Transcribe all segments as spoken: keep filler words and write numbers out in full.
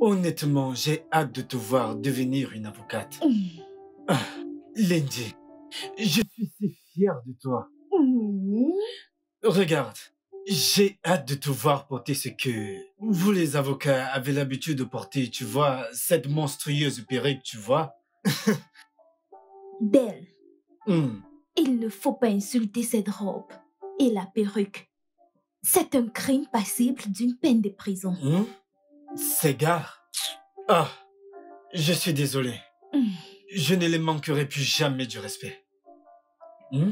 Honnêtement, j'ai hâte de te voir devenir une avocate. Mmh. Ah, Lindy, je suis si fière de toi. Mmh. Regarde, j'ai hâte de te voir porter ce que vous les avocats avez l'habitude de porter, tu vois, cette monstrueuse perruque, tu vois. Del, mmh. il ne faut pas insulter cette robe et la perruque. C'est un crime passible d'une peine de prison. Mmh. Ces gars, ah, je suis désolé. Mmh. Je ne les manquerai plus jamais du respect. Mmh?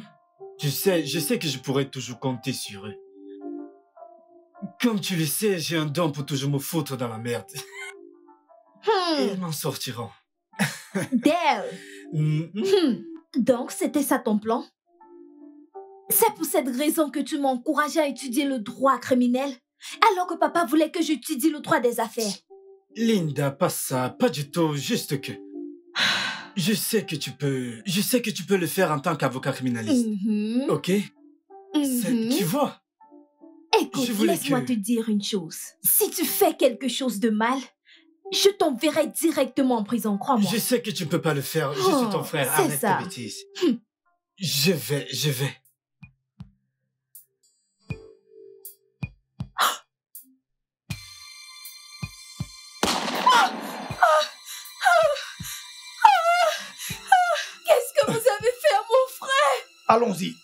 Tu sais, je sais que je pourrais toujours compter sur eux. Comme tu le sais, j'ai un don pour toujours me foutre dans la merde. Hmm. Et ils m'en sortiront. Dale. Mm-hmm. Donc, c'était ça ton plan? C'est pour cette raison que tu m'encourageais à étudier le droit criminel, alors que papa voulait que j'étudie le droit des affaires. Linda, pas ça, pas du tout, juste que... Je sais que tu peux... Je sais que tu peux le faire en tant qu'avocat criminaliste. Mm-hmm. Ok? Mm-hmm. Tu vois? Écoute, laisse-moi que... te dire une chose. Si tu fais quelque chose de mal, je t'enverrai directement en prison, crois-moi. Je sais que tu ne peux pas le faire. Je oh, suis ton frère. Arrête ça. Tes bêtises. Hm. Je vais, je vais. Ah. Ah. Ah. Ah. Ah. Qu'est-ce que vous avez fait à mon frère? Allons-y.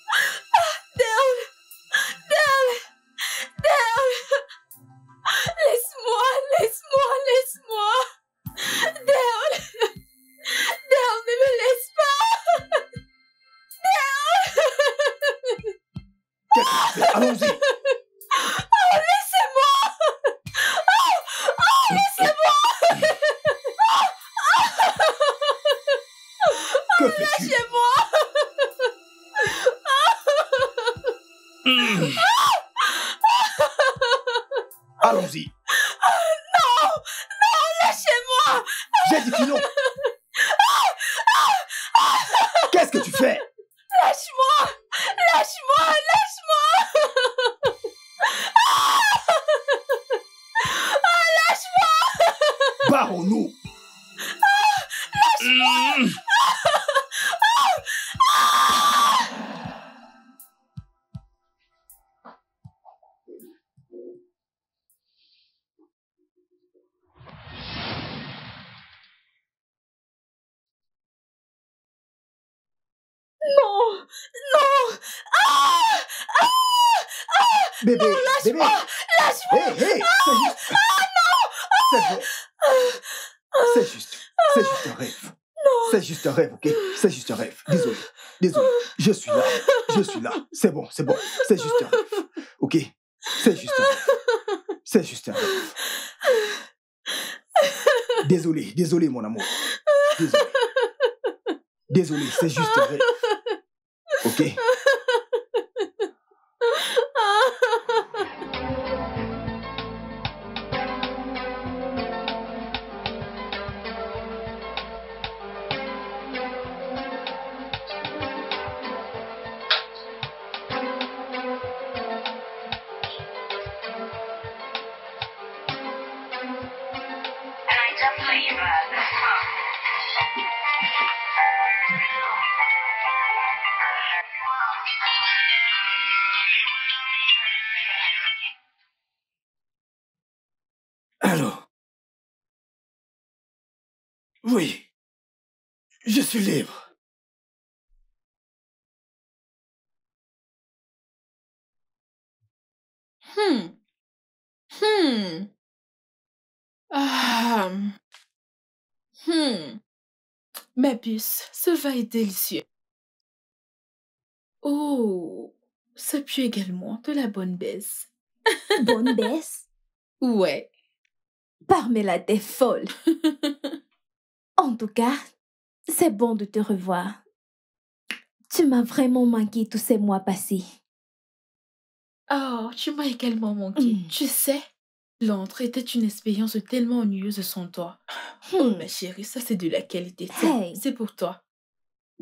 C'est bon, c'est juste un rêve, ok? C'est juste un rêve, c'est juste un rêve. Désolé, désolé mon amour, désolé. Désolé, c'est juste un rêve, ok? Oui, je suis libre. Hmm. Hmm. Ah. Hmm. Ma puce, ce vin est délicieux. Oh, ça pue également de la bonne baisse. Bonne baisse? Ouais. Parmela, t'es folle. En tout cas, c'est bon de te revoir. Tu m'as vraiment manqué tous ces mois passés. Oh, tu m'as également manqué. Mmh. Tu sais, Londres était une expérience tellement ennuyeuse sans toi. Mmh. Oh, ma chérie, ça c'est de la qualité. Hey. C'est pour toi.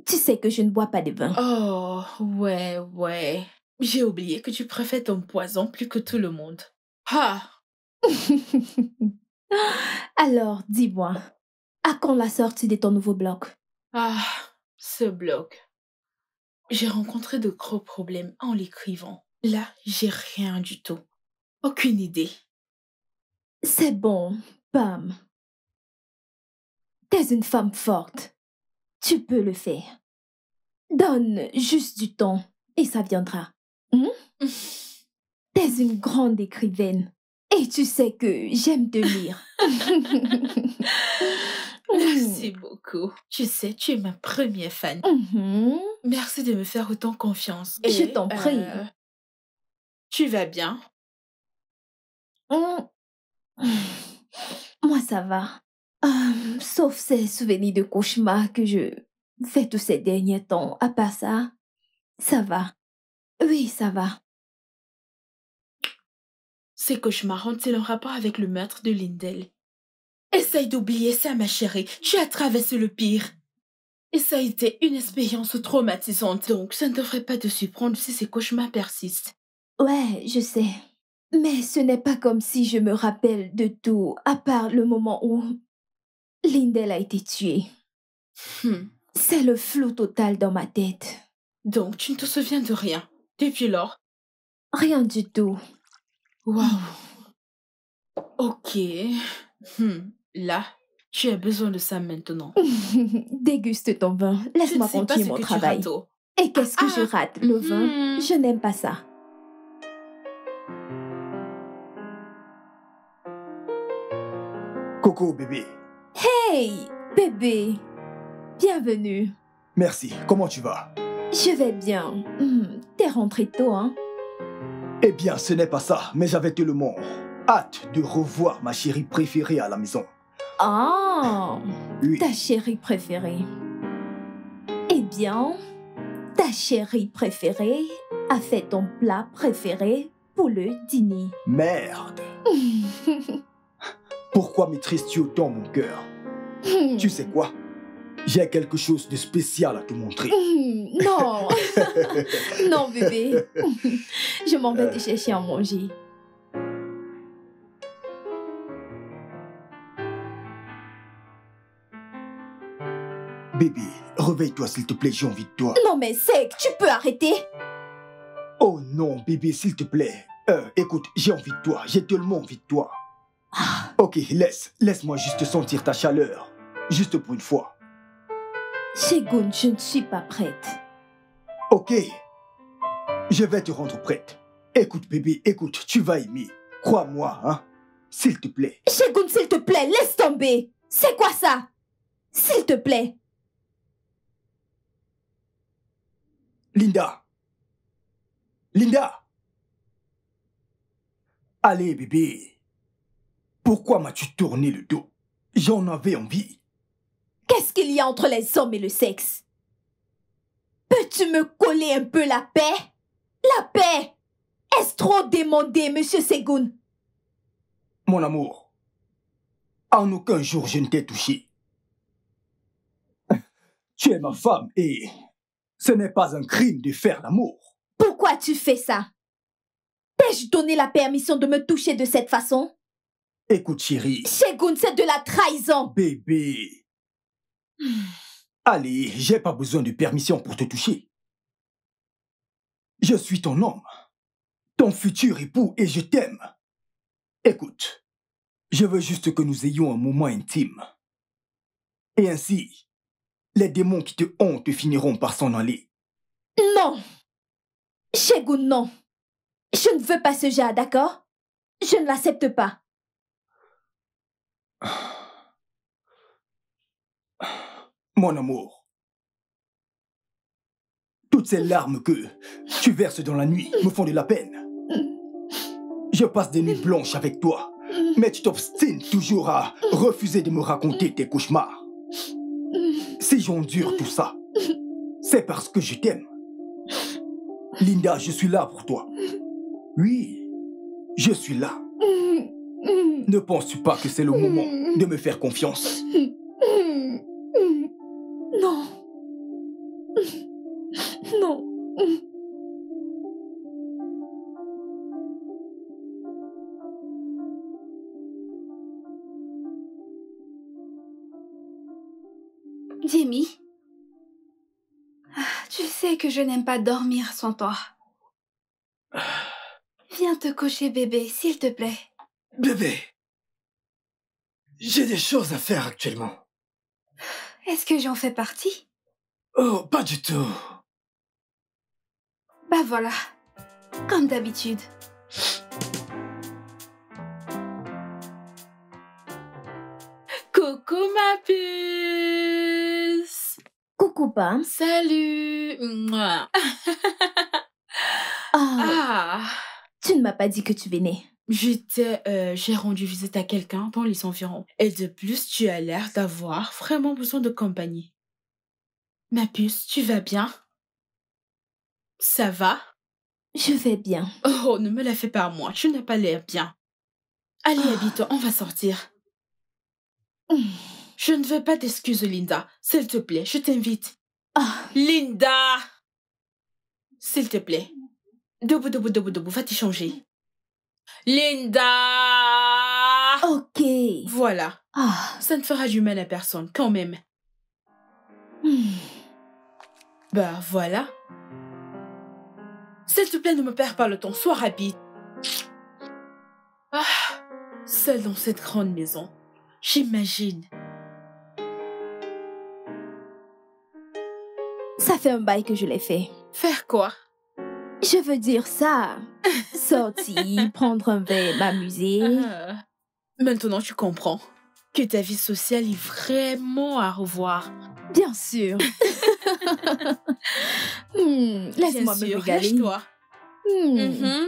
Tu sais que je ne bois pas de vin. Oh, ouais, ouais. J'ai oublié que tu préfères ton poison plus que tout le monde. Ah. Alors, dis-moi, à quand la sortie de ton nouveau bloc? Ah, ce bloc. J'ai rencontré de gros problèmes en l'écrivant. Là, j'ai rien du tout. Aucune idée. C'est bon, Pam. T'es une femme forte. Tu peux le faire. Donne juste du temps et ça viendra. Hmm? T'es une grande écrivaine et tu sais que j'aime te lire. Merci beaucoup. Tu sais, tu es ma première fan. Mm-hmm. Merci de me faire autant confiance. Et je t'en prie. Euh, tu vas bien? Mm. Moi, ça va. Euh, sauf ces souvenirs de cauchemar que je fais tous ces derniers temps. À part ça, ça va. Oui, ça va. Ces cauchemars ont-ils un rapport avec le meurtre de Lindell? Essaye d'oublier ça, ma chérie. Tu as traversé le pire. Et ça a été une expérience traumatisante. Donc, ça ne devrait pas te surprendre si ces cauchemars persistent. Ouais, je sais. Mais ce n'est pas comme si je me rappelle de tout, à part le moment où Lindell a été tuée. Hmm. C'est le flou total dans ma tête. Donc, tu ne te souviens de rien, depuis lors? Rien du tout. Waouh. Ok. Hmm. Là, tu as besoin de ça maintenant. Déguste ton vin. Laisse-moi continuer mon travail. Et qu'est-ce que je rate? Le vin? Je n'aime pas ça. Coucou, bébé. Hey, bébé. Bienvenue. Merci. Comment tu vas? Je vais bien. Mmh, t'es rentré tôt, hein? Eh bien, ce n'est pas ça, mais j'avais tellement hâte de revoir ma chérie préférée à la maison. Ah, oui. Ta chérie préférée. Eh bien, ta chérie préférée a fait ton plat préféré pour le dîner. Merde. Pourquoi maîtrises-tu autant mon cœur? Mmh. Tu sais quoi? J'ai quelque chose de spécial à te montrer. Mmh. Non. Non, bébé. Je m'en vais te chercher à manger. Bébé, réveille-toi s'il te plaît, j'ai envie de toi. Non mais Sec, tu peux arrêter? Oh non, bébé, s'il te plaît. Euh, écoute, j'ai envie de toi, j'ai tellement envie de toi. Ah. Ok, laisse, laisse-moi juste sentir ta chaleur. Juste pour une fois. Segun, je ne suis pas prête. Ok, je vais te rendre prête. Écoute bébé, écoute, tu vas aimer. Crois-moi, hein, s'il te plaît. Segun, s'il te plaît, laisse tomber. C'est quoi ça? S'il te plaît. Linda. Linda. Allez bébé. Pourquoi m'as-tu tourné le dos? J'en avais envie. Qu'est-ce qu'il y a entre les hommes et le sexe? Peux-tu me coller un peu la paix? La paix? Est-ce trop demandé, monsieur Segun? Mon amour, en aucun jour je ne t'ai touché. Tu es ma femme et ce n'est pas un crime de faire l'amour. Pourquoi tu fais ça? T'ai-je donné la permission de me toucher de cette façon? Écoute chérie. Segun, c'est de la trahison. Bébé. Allez, j'ai pas besoin de permission pour te toucher. Je suis ton homme, ton futur époux et je t'aime. Écoute, je veux juste que nous ayons un moment intime. Et ainsi, les démons qui te hantent finiront par s'en aller. Non, Segun, non. Je ne veux pas ce genre, d'accord? Je ne l'accepte pas. Mon amour, toutes ces larmes que tu verses dans la nuit me font de la peine. Je passe des nuits blanches avec toi, mais tu t'obstines toujours à refuser de me raconter tes cauchemars. Si j'endure tout ça, c'est parce que je t'aime. Linda, je suis là pour toi. Oui, je suis là. Ne penses-tu pas que c'est le moment de me faire confiance? Non. Non. Jamie, tu sais que je n'aime pas dormir sans toi. Viens te coucher, bébé, s'il te plaît. Bébé, j'ai des choses à faire actuellement. Est-ce que j'en fais partie? Oh, pas du tout. Bah voilà, comme d'habitude. Coucou ma puce. Coucou Pam. Salut. Mouah. Oh. Ah. Tu ne m'as pas dit que tu venais. J'étais, euh, j'ai rendu visite à quelqu'un dans les environs. Et de plus, tu as l'air d'avoir vraiment besoin de compagnie. Ma puce, tu vas bien? Ça va? Je vais bien. Oh, ne me la fais pas à moi, tu n'as pas l'air bien. Allez, oh. Habille-toi, on va sortir. Mmh. Je ne veux pas d'excuses, Linda. S'il te plaît, je t'invite. Oh. Linda! S'il te plaît. Debout, debout, debout, debout, va t'échanger. Linda! Ok. Voilà. Oh. Ça ne fera du mal à personne, quand même. Hmm. Bah, voilà. S'il te plaît, ne me perds pas le temps, sois rapide. Ah, seule dans cette grande maison, j'imagine. Ça fait un bail que je l'ai fait. Faire quoi? Je veux dire ça. Sortir, prendre un verre, m'amuser. Euh, maintenant, tu comprends que ta vie sociale est vraiment à revoir. Bien sûr. hmm, Laisse-moi me régaler. Lâche-toi. Hmm. Mm-hmm.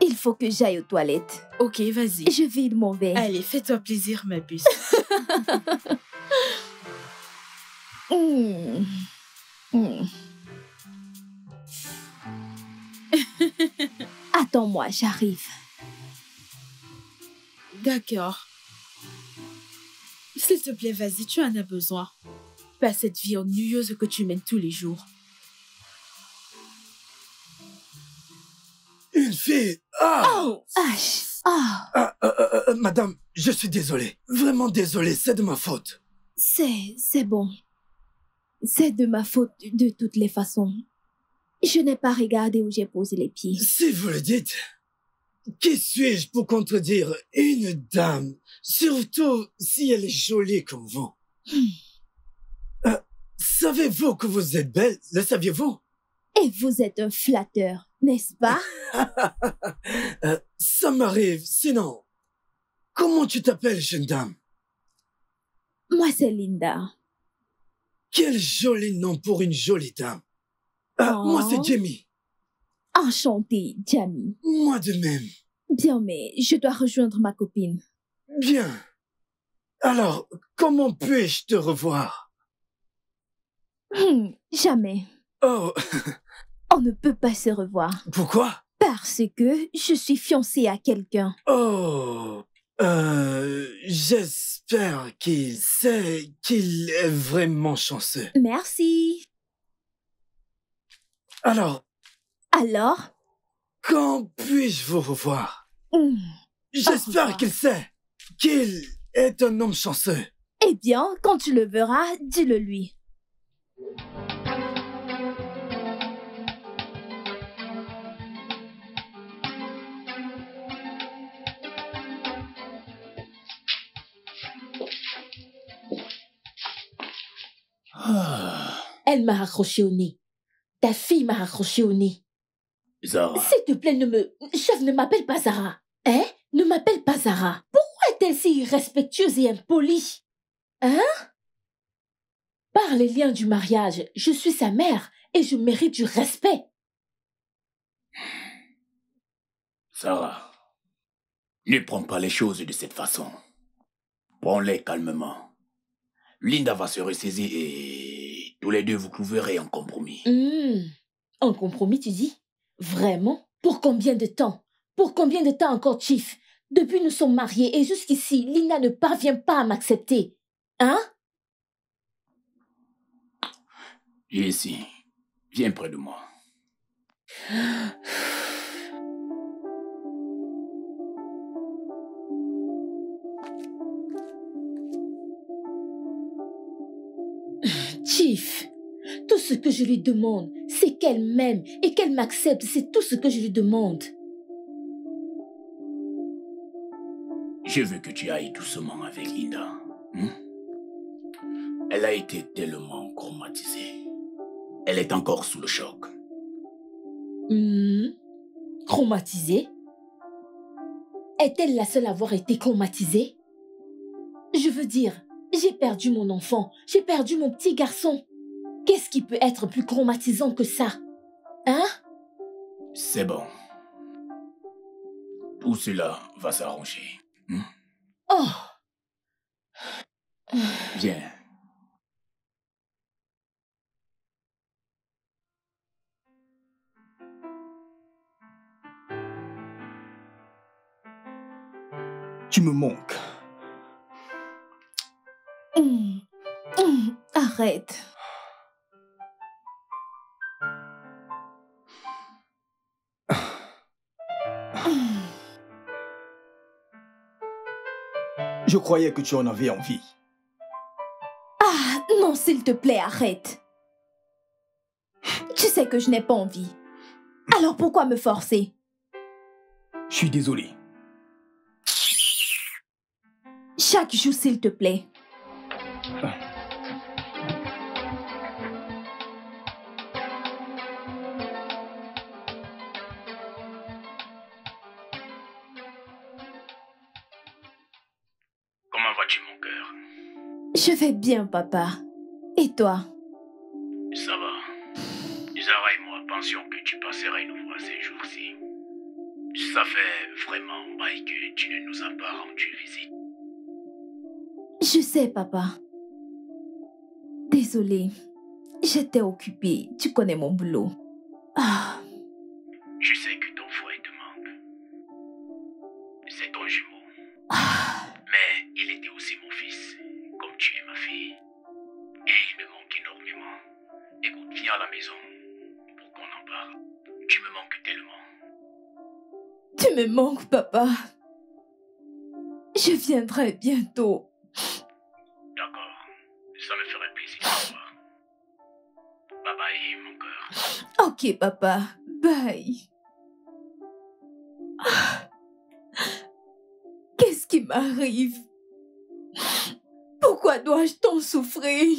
Il faut que j'aille aux toilettes. Ok, vas-y. Je vide mon verre. Allez, fais-toi plaisir, ma puce. hmm. Hmm. Attends-moi, j'arrive. D'accord. S'il te plaît, vas-y, tu en as besoin. Pas cette vie ennuyeuse que tu mènes tous les jours. Une fille! Ah! Oh! H. Ah. Ah, euh, euh, euh, madame, je suis désolée. Vraiment désolée, c'est de ma faute. C'est... c'est bon. C'est de ma faute de toutes les façons. Je n'ai pas regardé où j'ai posé les pieds. Si vous le dites, qui suis-je pour contredire une dame, surtout si elle est jolie comme vous? Hmm. euh, Savez-vous que vous êtes belle? Le saviez-vous? Et vous êtes un flatteur, n'est-ce pas? euh, Ça m'arrive, sinon... Comment tu t'appelles, jeune dame? Moi, c'est Linda. Quel joli nom pour une jolie dame. Euh, oh. Moi, c'est Jamie. Enchantée, Jamie. Moi de même. Bien, mais je dois rejoindre ma copine. Bien. Alors, comment puis-je te revoir? hmm, Jamais. Oh. On ne peut pas se revoir. Pourquoi? Parce que je suis fiancée à quelqu'un. Oh. Euh, j'espère qu'il sait qu'il est vraiment chanceux. Merci. Alors... Alors? Quand puis-je vous revoir? Mmh. J'espère qu'il sait qu'il est un homme chanceux. Eh bien, quand tu le verras, dis-le lui. Ah. Elle m'a raccroché au nez. Ta fille m'a raccroché au nez. Zara. S'il te plaît, ne me... Chef, ne m'appelle pas Zara. Hein? Ne m'appelle pas Zara. Pourquoi est-elle si irrespectueuse et impolie? Hein? Par les liens du mariage, je suis sa mère et je mérite du respect. Zara, ne prends pas les choses de cette façon. Prends-les calmement. Linda va se ressaisir et... tous les deux vous trouverez un compromis. Mmh. Un compromis, tu dis? Vraiment? Pour combien de temps? Pour combien de temps encore, Chief? Depuis nous sommes mariés et jusqu'ici, Linda ne parvient pas à m'accepter. Hein? Ici, viens près de moi. Chief, tout ce que je lui demande, c'est qu'elle m'aime et qu'elle m'accepte. C'est tout ce que je lui demande. Je veux que tu ailles doucement avec Linda. Hmm? Elle a été tellement traumatisée. Elle est encore sous le choc. Mmh. Traumatisée? Est-elle la seule à avoir été traumatisée? Je veux dire, j'ai perdu mon enfant, j'ai perdu mon petit garçon. Qu'est-ce qui peut être plus traumatisant que ça? Hein? C'est bon. Tout cela va s'arranger. Hmm? Oh! Bien. Tu me manques. Mmh. Mmh. Arrête. Ah. Mmh. Je croyais que tu en avais envie. Ah, non, s'il te plaît, arrête. Tu sais que je n'ai pas envie. Alors pourquoi me forcer? Je suis désolée. Chaque jour, s'il te plaît. Ah. Comment vas-tu, mon cœur? Je vais bien, papa. Et toi? Ça va. Zara et moi pensions que tu passerais nous voir ces jours-ci. Ça fait vraiment un bail que tu ne nous as pas rendu visite. Je sais, papa. Désolée, j'étais occupée. Tu connais mon boulot. Ah. Je sais que ton frère te manque. C'est ton jumeau. Ah. Mais il était aussi mon fils, comme tu es ma fille. Et il me manque énormément. Écoute, viens à la maison pour qu'on en parle. Tu me manques tellement. Tu me manques, papa. Je viendrai bientôt. D'accord, ça me ferait plaisir de te voir. Bye bye, mon cœur. Ok, papa, bye. Qu'est-ce qui m'arrive? Pourquoi dois-je tant souffrir?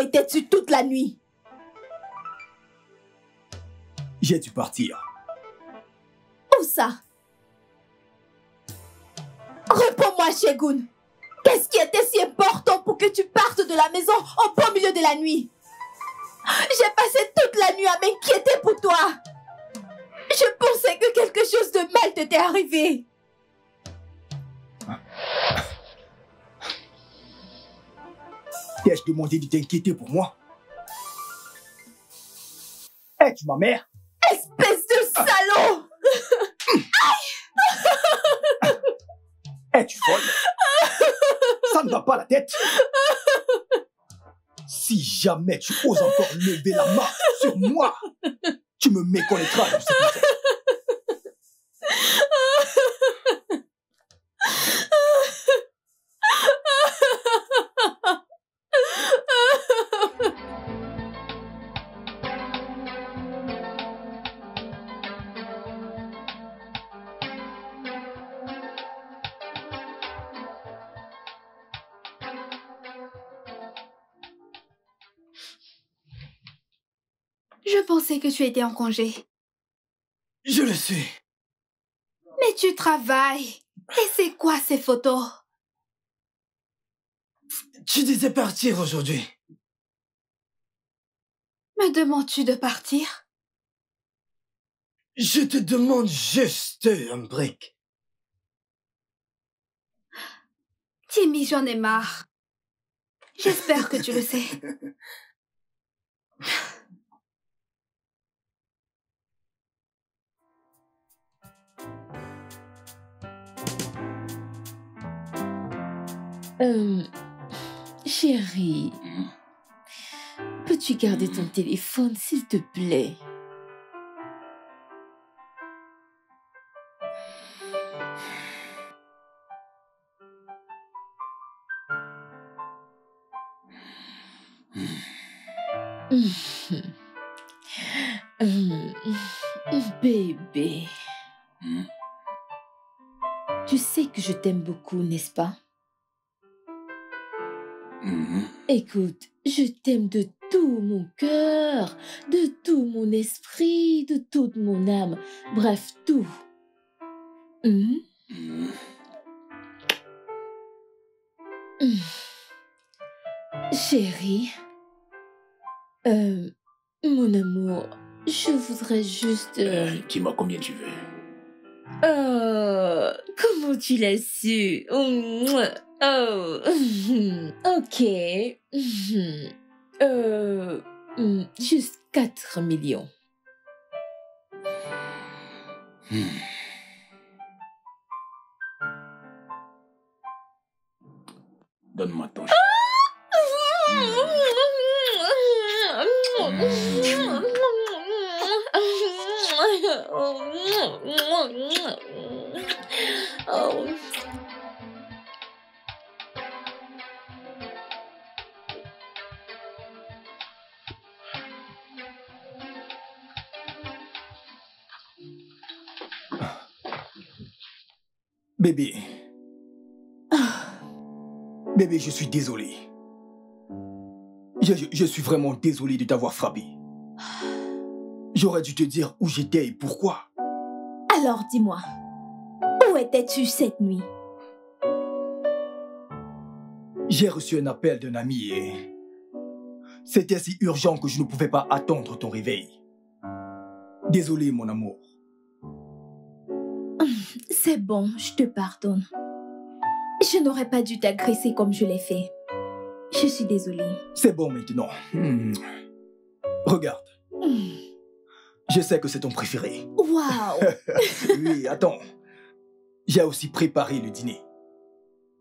Étais-tu toute la nuit? J'ai dû partir. Où ça? Réponds-moi, Segun. Qu'est-ce qui était si important pour que tu partes de la maison au beau milieu de la nuit? J'ai passé toute la nuit à m'inquiéter pour toi. Je pensais que quelque chose de mal t'était arrivé. Ah. T'ai-je demandé de t'inquiéter pour moi? Es-tu ma mère? Espèce de salaud! Ah. Es-tu folle? Ça ne va pas la tête? Si jamais tu oses encore lever la main sur moi, tu me méconnaîtras dans cette maison. Je pensais que tu étais en congé. Je le sais. Mais tu travailles. Et c'est quoi ces photos? Tu disais partir aujourd'hui. Me demandes-tu de partir? Je te demande juste un break. Timmy, j'en ai marre. J'espère que tu le sais. Euh, chérie, peux-tu garder ton téléphone, s'il te plaît? Bébé, tu sais que je t'aime beaucoup, n'est-ce pas? Mmh. Écoute, je t'aime de tout mon cœur, de tout mon esprit, de toute mon âme, bref, tout. Mmh. Mmh. Mmh. Chérie, euh, mon amour, je voudrais juste... Euh, dis-moi combien tu veux. Oh, comment tu l'as su? Mouah. Oh, ok. Euh, juste quatre millions. Hmm. Donne-moi ton chien. Oh. Bébé, bébé, je suis désolé. Je, je, je suis vraiment désolé de t'avoir frappé. J'aurais dû te dire où j'étais et pourquoi. Alors dis-moi, où étais-tu cette nuit? J'ai reçu un appel d'un ami et... c'était si urgent que je ne pouvais pas attendre ton réveil. Désolé, mon amour. C'est bon, je te pardonne. Je n'aurais pas dû t'agresser comme je l'ai fait. Je suis désolée. C'est bon maintenant. Mmh. Regarde. Mmh. Je sais que c'est ton préféré. Waouh. Oui, attends. J'ai aussi préparé le dîner.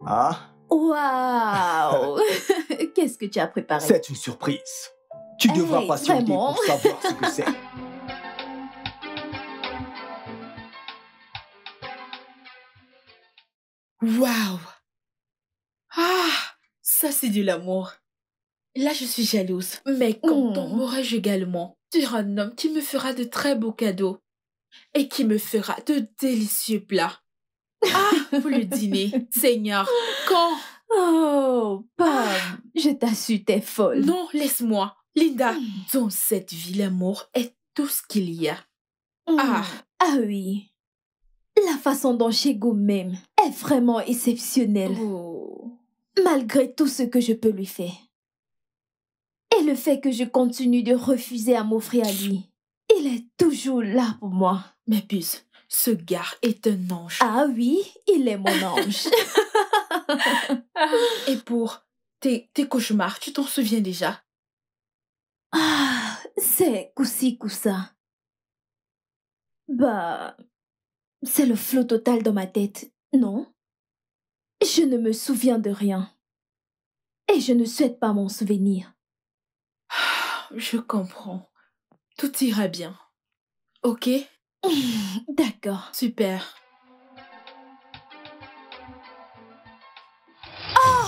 Hein? Waouh. Qu'est-ce que tu as préparé? C'est une surprise. Tu hey, devras patienter vraiment? Pour savoir ce que c'est. Waouh! Ah! Ça, c'est de l'amour. Là, je suis jalouse. Mais quand on m'aurai-je également sur un homme qui me fera de très beaux cadeaux et qui me fera de délicieux plats. Ah! Pour le dîner. Seigneur, quand? Oh, Pam, ah, je t'assure, t'es folle. Non, laisse-moi. Linda, mm. dans cette vie, l'amour est tout ce qu'il y a. Mm. Ah! Ah oui! La façon dont Segun m'aime est vraiment exceptionnelle. Oh. Malgré tout ce que je peux lui faire. Et le fait que je continue de refuser à m'offrir à lui, il est toujours là pour moi. Mais puce, ce gars est un ange. Ah oui, il est mon ange. Et pour tes, tes cauchemars, tu t'en souviens déjà? Ah, c'est Koussi Koussa. Bah, c'est le flot total dans ma tête, non? Je ne me souviens de rien. Et je ne souhaite pas m'en souvenir. Je comprends. Tout ira bien. Ok? D'accord. Super. Oh!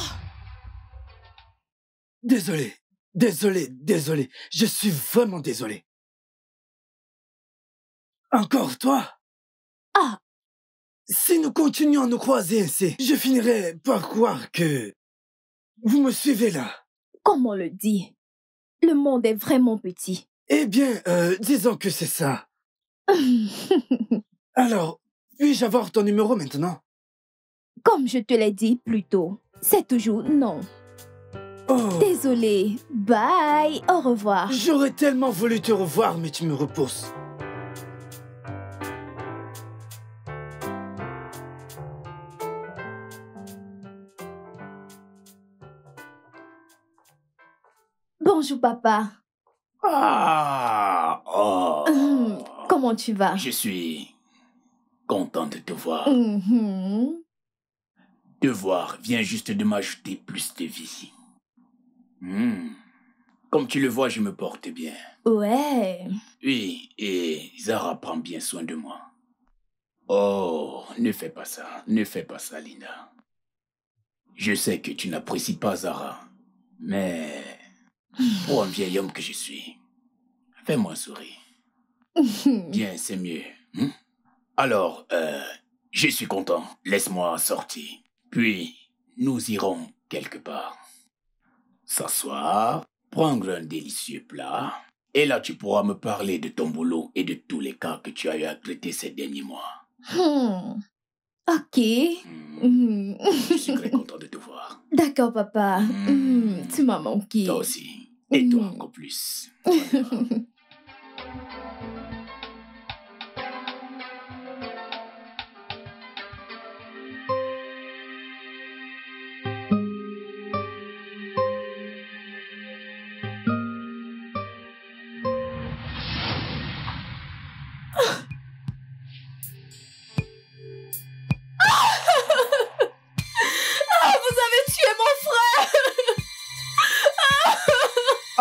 Désolé, désolé, désolé. Je suis vraiment désolé. Encore toi? Ah! Si nous continuons à nous croiser ainsi, je finirai par croire que... Vous me suivez là? Comme on le dit, le monde est vraiment petit. Eh bien, euh, disons que c'est ça. Alors, puis-je avoir ton numéro maintenant? Comme je te l'ai dit plus tôt, c'est toujours non. Oh. Désolée, bye, au revoir. J'aurais tellement voulu te revoir, mais tu me repousses. Bonjour, papa. Ah, oh. Hum, comment tu vas? Je suis contente de te voir. Mm-hmm. Te voir vient juste de m'ajouter plus de vie. Mm. Comme tu le vois, je me porte bien. Ouais. Oui, et Zara prend bien soin de moi. Oh, ne fais pas ça, ne fais pas ça, Linda. Je sais que tu n'apprécies pas Zara, mais... Pour un vieil homme que je suis, fais-moi sourire. Bien, c'est mieux. Hmm? Alors, euh, je suis content. Laisse-moi sortir. Puis, nous irons quelque part. S'asseoir, prendre un délicieux plat. Et là, tu pourras me parler de ton boulot et de tous les cas que tu as eu à traiter ces derniers mois. Hmm. Ok. Mmh. Je suis très content de te voir. D'accord, papa. Mmh. Mmh. Tu m'as manqué. Toi aussi. Et mmh. toi encore plus. Voilà.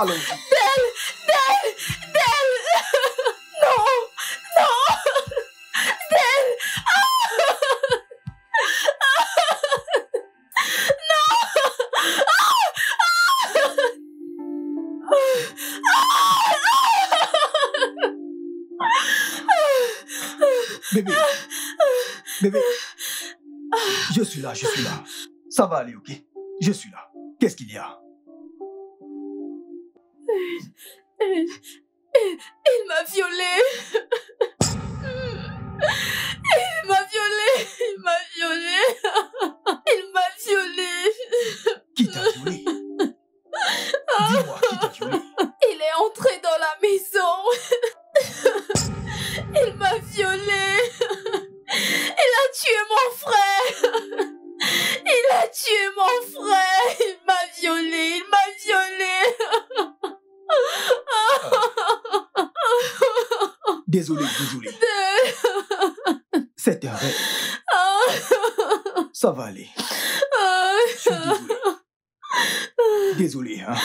Dale, Dale, Dale, non, non, Dale, non, bébé, bébé, je suis là, je suis là, ça va aller, ok, je suis là, qu'est-ce qu'il y a? Il, il, il m'a violée. Il m'a violée. Il m'a violée. Il m'a violée. Qui t'a violée? Dis-moi, qui t'a violée? Il est entré dans la maison. Il m'a violée. Il a tué mon frère. Il a tué mon frère. Il m'a violée. Il m'a violée. Désolé, désolé. C'est un rêve. Ça va aller. Je suis désolé. Désolé, hein.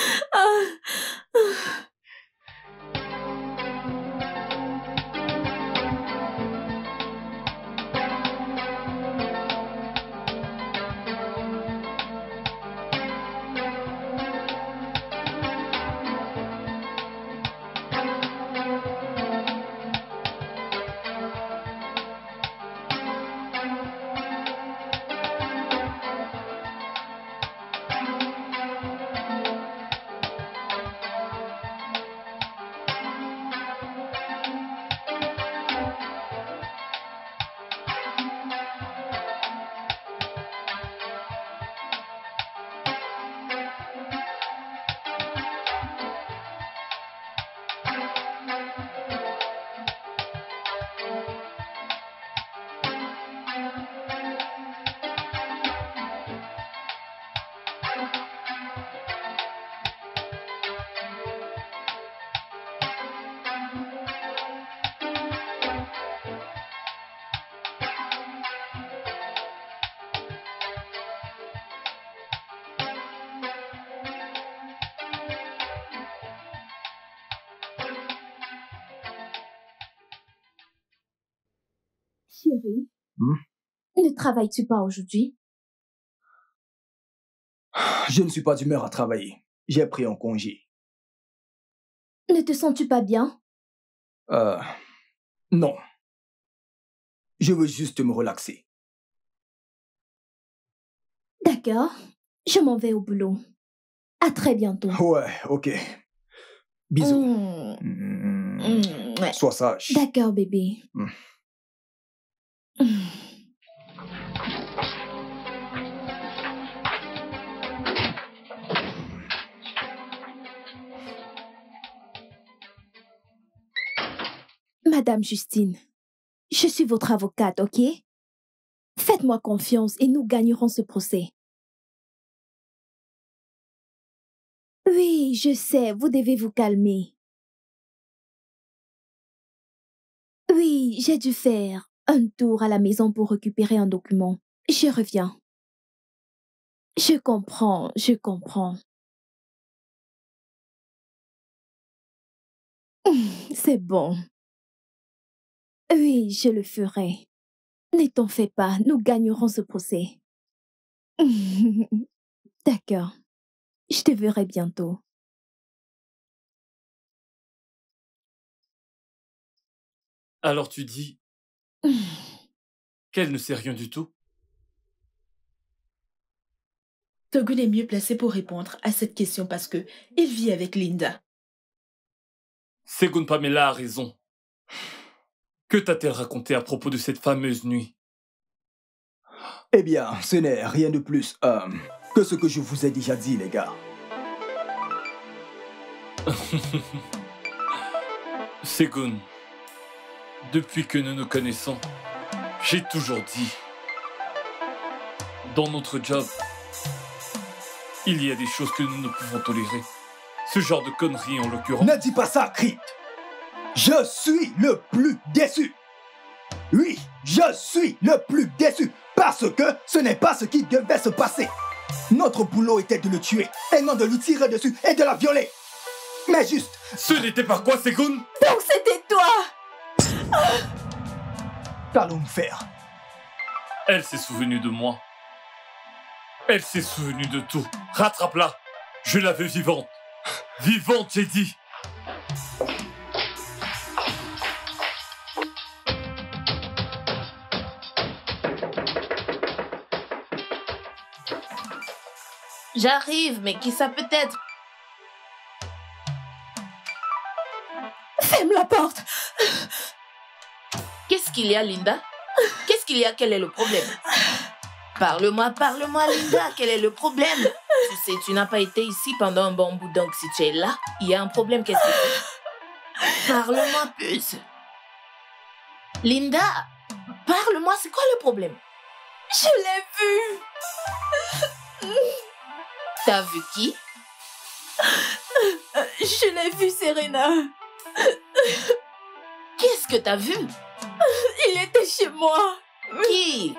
chérie, hmm? Ne travailles-tu pas aujourd'hui? Je ne suis pas d'humeur à travailler. J'ai pris un congé. Ne te sens-tu pas bien? Euh... Non. Je veux juste me relaxer. D'accord. Je m'en vais au boulot. À très bientôt. Ouais, ok. Bisous. Mmh. Mmh. Mmh. Sois sage. D'accord, bébé. Mmh. Mmh. Madame Justine, je suis votre avocate, ok? Faites-moi confiance et nous gagnerons ce procès. Oui, je sais, vous devez vous calmer. Oui, j'ai dû faire un tour à la maison pour récupérer un document. Je reviens. Je comprends, je comprends. C'est bon. Oui, je le ferai. Ne t'en fais pas, nous gagnerons ce procès. D'accord. Je te verrai bientôt. Alors tu dis qu'elle ne sait rien du tout? Segun est mieux placé pour répondre à cette question parce que il vit avec Linda. Segun Pamela a raison. Que t'a-t-elle raconté à propos de cette fameuse nuit? Eh bien, ce n'est rien de plus euh, que ce que je vous ai déjà dit, les gars. Segun, depuis que nous nous connaissons, j'ai toujours dit, dans notre job, il y a des choses que nous ne pouvons tolérer. Ce genre de conneries, en l'occurrence. Ne dis pas ça, Creed! Je suis le plus déçu. Oui, je suis le plus déçu parce que ce n'est pas ce qui devait se passer. Notre boulot était de le tuer et non de lui tirer dessus et de la violer. Mais juste... Ce n'était pas quoi, Segun? Donc c'était toi! Qu'allons-nous faire? Elle s'est souvenue de moi. Elle s'est souvenue de tout. Rattrape-la. Je la veux vivante. Vivante, j'ai dit. J'arrive, mais qui ça peut être? Ferme la porte! Qu'est-ce qu'il y a, Linda? Qu'est-ce qu'il y a? Quel est le problème? Parle-moi, parle-moi, Linda, quel est le problème? Tu sais, tu n'as pas été ici pendant un bon bout, donc si tu es là, il y a un problème, qu'est-ce que c'est? Parle-moi, puce! Linda, parle-moi, c'est quoi le problème? Je l'ai vu! T'as vu qui? Je l'ai vu, Serena. Qu'est-ce que t'as vu? Il était chez moi. Qui?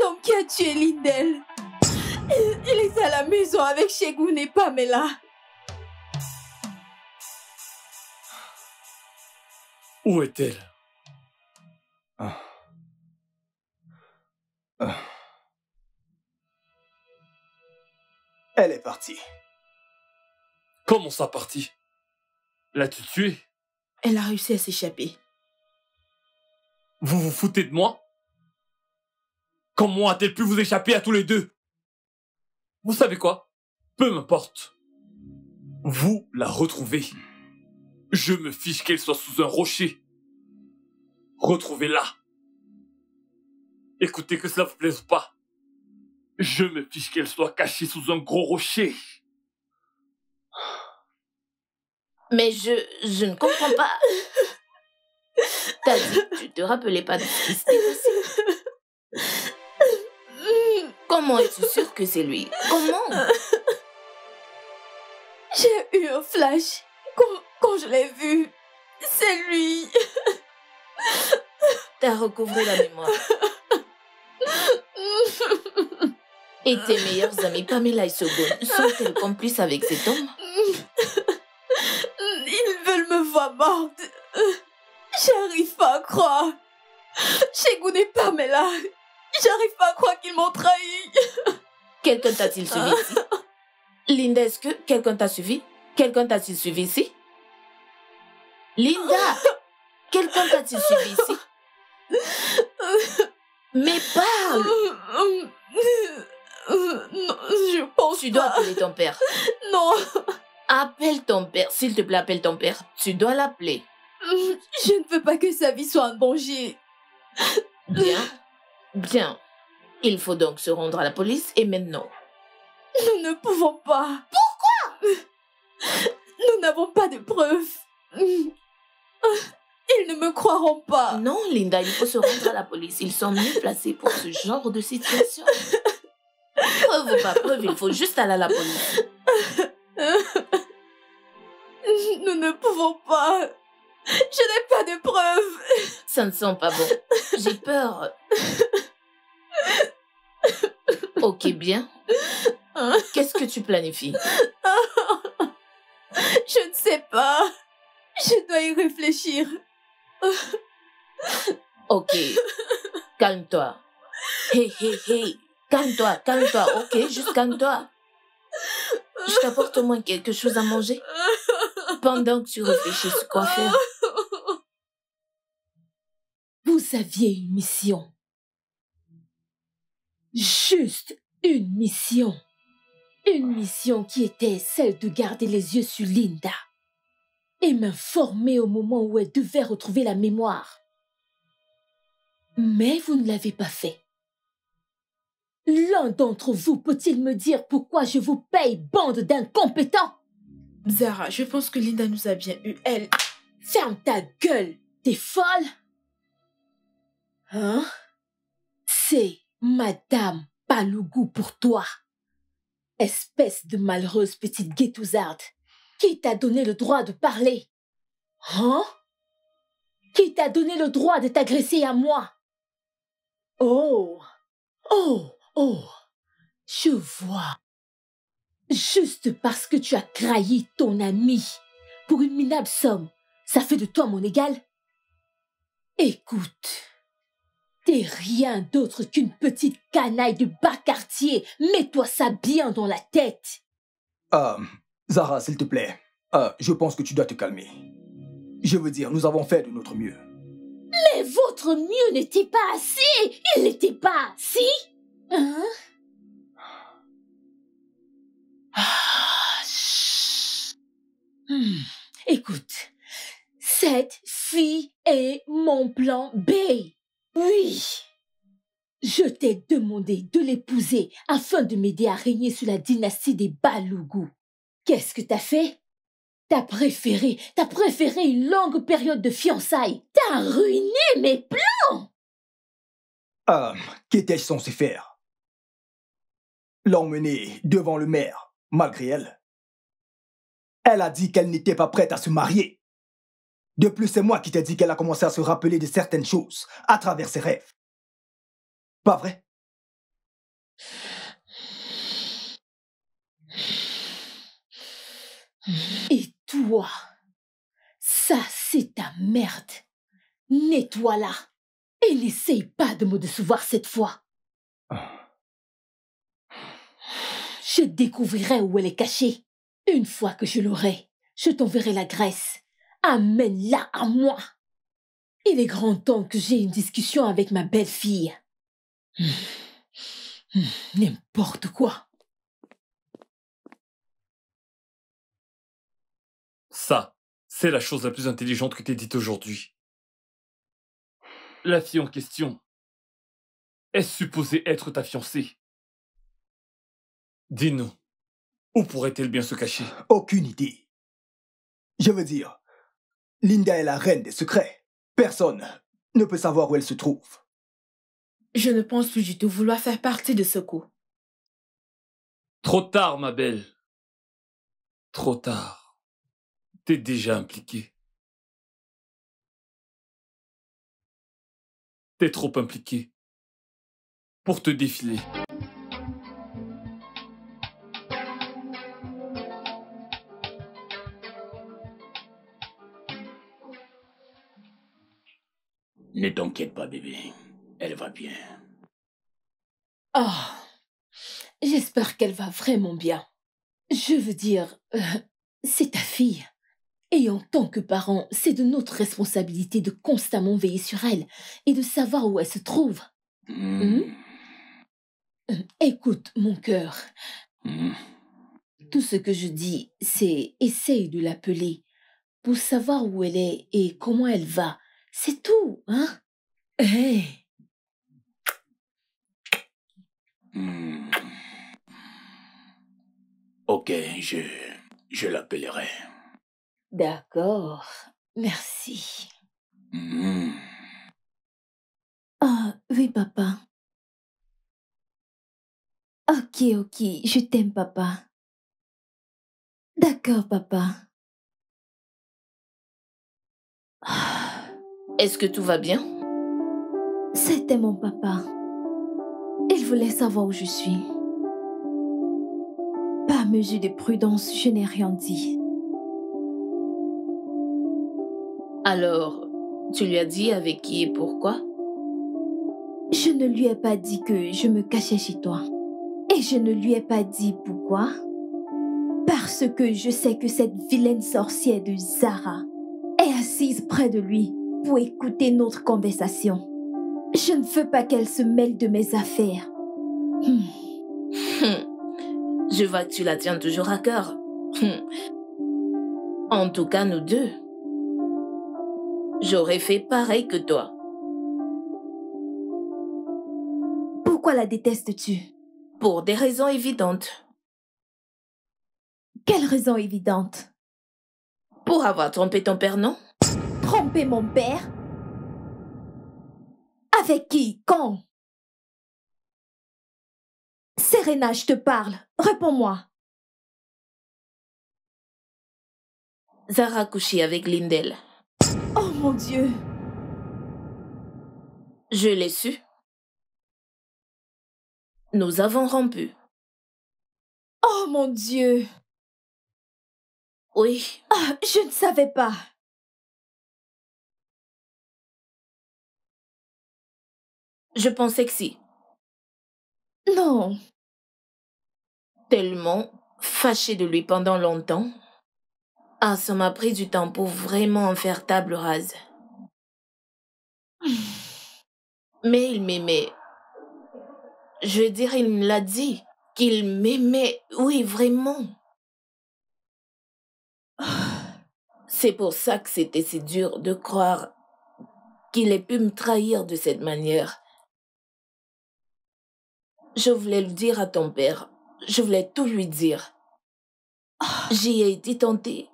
L'homme qui a tué Lindell. Il est à la maison avec Segun et Pamela. Où est-elle? Ah. Ah. Elle est partie. Comment ça, partie? L'as-tu tuée? Elle a réussi à s'échapper. Vous vous foutez de moi? Comment a-t-elle pu vous échapper à tous les deux? Vous savez quoi? Peu m'importe. Vous la retrouvez. Je me fiche qu'elle soit sous un rocher. Retrouvez-la. Écoutez, que cela vous plaise ou pas. Je me fiche qu'elle soit cachée sous un gros rocher. Mais je... je ne comprends pas. T'as dit que tu te rappelais pas de ce qui s'était passé. Comment es-tu sûre que c'est lui? Comment? J'ai eu un flash. Quand, quand je l'ai vu, c'est lui. T'as recouvré la mémoire. Et tes meilleurs amis, Pamela et Segun, sont-ils complices avec cet homme? Ils veulent me voir morte. J'arrive pas à croire. Segun et Pamela, j'arrive pas à croire qu'ils m'ont trahi. Quelqu'un t'a-t-il suivi ici? Linda, est-ce que quelqu'un t'a suivi? Quelqu'un t'a-t-il suivi ici? Linda, quelqu'un t'a-t-il suivi ici? Mais parle! Non, je pense Tu dois pas. appeler ton père. Non. Appelle ton père. S'il te plaît, appelle ton père. Tu dois l'appeler. Je ne veux pas que sa vie soit en danger. Bien. Bien. Il faut donc se rendre à la police et maintenant. Nous ne pouvons pas. Pourquoi? Nous n'avons pas de preuves. Ils ne me croiront pas. Non, Linda, il faut se rendre à la police. Ils sont mieux placés pour ce genre de situation. Preuve ou pas preuve, il faut juste aller à la police. Nous ne pouvons pas. Je n'ai pas de preuves. Ça ne sent pas bon. J'ai peur. Ok, bien. Qu'est-ce que tu planifies? Je ne sais pas. Je dois y réfléchir. Ok. Calme-toi. Hey, hey, hey. Calme-toi, calme-toi. Ok, juste calme-toi. Je t'apporte au moins quelque chose à manger. Pendant que tu réfléchis sur quoi faire. Vous aviez une mission. Juste une mission. Une mission qui était celle de garder les yeux sur Linda. Et m'informer au moment où elle devait retrouver la mémoire. Mais vous ne l'avez pas fait. L'un d'entre vous peut-il me dire pourquoi je vous paye, bande d'incompétents? Zara, je pense que Linda nous a bien eu, elle... Ferme ta gueule, t'es folle? Hein? C'est Madame Balogun pour toi. Espèce de malheureuse petite guétouzarde. Qui t'a donné le droit de parler? Hein? Qui t'a donné le droit de t'agresser à moi? Oh! Oh! Oh! Je vois. Juste parce que tu as trahi ton ami pour une minable somme, ça fait de toi mon égal? Écoute, t'es rien d'autre qu'une petite canaille de bas quartier. Mets-toi ça bien dans la tête. Ah... Um... Zara, s'il te plaît, euh, je pense que tu dois te calmer. Je veux dire, nous avons fait de notre mieux. Mais votre mieux n'était pas assez! Il n'était pas assez! Hein? Ah, hmm. Écoute, cette fille est mon plan B. Oui! Je t'ai demandé de l'épouser afin de m'aider à régner sur la dynastie des Balogun. Qu'est-ce que t'as fait? T'as préféré, t'as préféré une longue période de fiançailles. T'as ruiné mes plans! Ah, euh, qu'étais-je censé faire? L'emmener devant le maire, malgré elle. Elle a dit qu'elle n'était pas prête à se marier. De plus, c'est moi qui t'ai dit qu'elle a commencé à se rappeler de certaines choses à travers ses rêves. Pas vrai? Et toi, ça c'est ta merde. Nettoie-la et n'essaye pas de me décevoir cette fois. Je découvrirai où elle est cachée. Une fois que je l'aurai, je t'enverrai la graisse. Amène-la à moi. Il est grand temps que j'aie une discussion avec ma belle-fille. N'importe quoi. Ça, c'est la chose la plus intelligente que t'aies dite aujourd'hui. La fille en question est supposée être ta fiancée. Dis-nous, où pourrait-elle bien se cacher? Aucune idée. Je veux dire, Linda est la reine des secrets. Personne ne peut savoir où elle se trouve. Je ne pense plus du tout vouloir faire partie de ce coup. Trop tard, ma belle. Trop tard. T'es déjà impliqué. T'es trop impliqué pour te défiler. Ne t'inquiète pas, bébé. Elle va bien. Oh, j'espère qu'elle va vraiment bien. Je veux dire, euh, c'est ta fille. Et en tant que parents, c'est de notre responsabilité de constamment veiller sur elle et de savoir où elle se trouve. Mmh. Mmh? Euh, écoute, mon cœur. Mmh. Tout ce que je dis, c'est essaye de l'appeler pour savoir où elle est et comment elle va. C'est tout, hein? Hé hey. Mmh. Ok, je, je l'appellerai. D'accord, merci. Ah, mmh. Oh, oui, papa. Ok, ok, je t'aime, papa. D'accord, papa. Ah. Est-ce que tout va bien? C'était mon papa. Il voulait savoir où je suis. Par mesure de prudence, je n'ai rien dit. Alors, tu lui as dit avec qui et pourquoi? Je ne lui ai pas dit que je me cachais chez toi. Et je ne lui ai pas dit pourquoi. Parce que je sais que cette vilaine sorcière de Zara est assise près de lui pour écouter notre conversation. Je ne veux pas qu'elle se mêle de mes affaires. Hmm. Hmm. Je vois que tu la tiens toujours à cœur. Hmm. En tout cas, nous deux. J'aurais fait pareil que toi. Pourquoi la détestes-tu? Pour des raisons évidentes. Quelles raisons évidentes? Pour avoir trompé ton père, non? Tromper mon père? Avec qui? Quand? Serena, je te parle. Réponds-moi. Zara a couché avec Lindell. Oh mon Dieu! Je l'ai su. Nous avons rompu. Oh mon Dieu! Oui. Ah, je ne savais pas. Je pensais que si. Non. Tellement fâchée de lui pendant longtemps. Ah, ça m'a pris du temps pour vraiment en faire table rase. Mais il m'aimait. Je veux dire, il me l'a dit. Qu'il m'aimait. Oui, vraiment. C'est pour ça que c'était si dur de croire qu'il ait pu me trahir de cette manière. Je voulais le dire à ton père. Je voulais tout lui dire. J'y ai été tentée.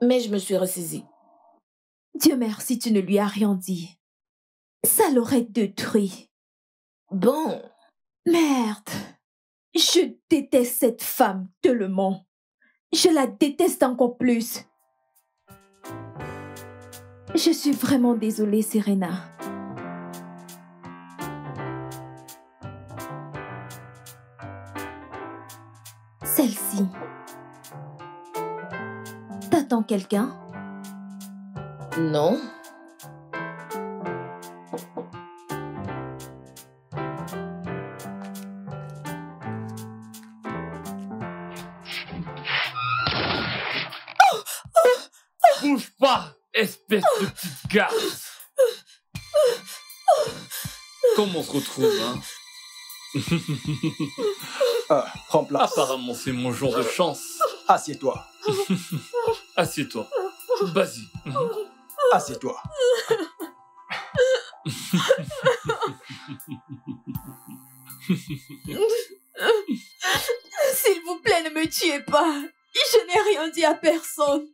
Mais je me suis ressaisie. Dieu merci, tu ne lui as rien dit. Ça l'aurait détruit. Bon. Merde. Je déteste cette femme tellement. Je la déteste encore plus. Je suis vraiment désolée, Serena. Celle-ci. T'attends quelqu'un? Non. Bouge pas, espèce de petite garce. Comme on se retrouve, hein? Euh, prends place. Apparemment, c'est mon jour de chance. Assieds-toi. Assieds-toi. Vas-y. Assieds-toi. S'il vous plaît, ne me tuez pas. Je n'ai rien dit à personne.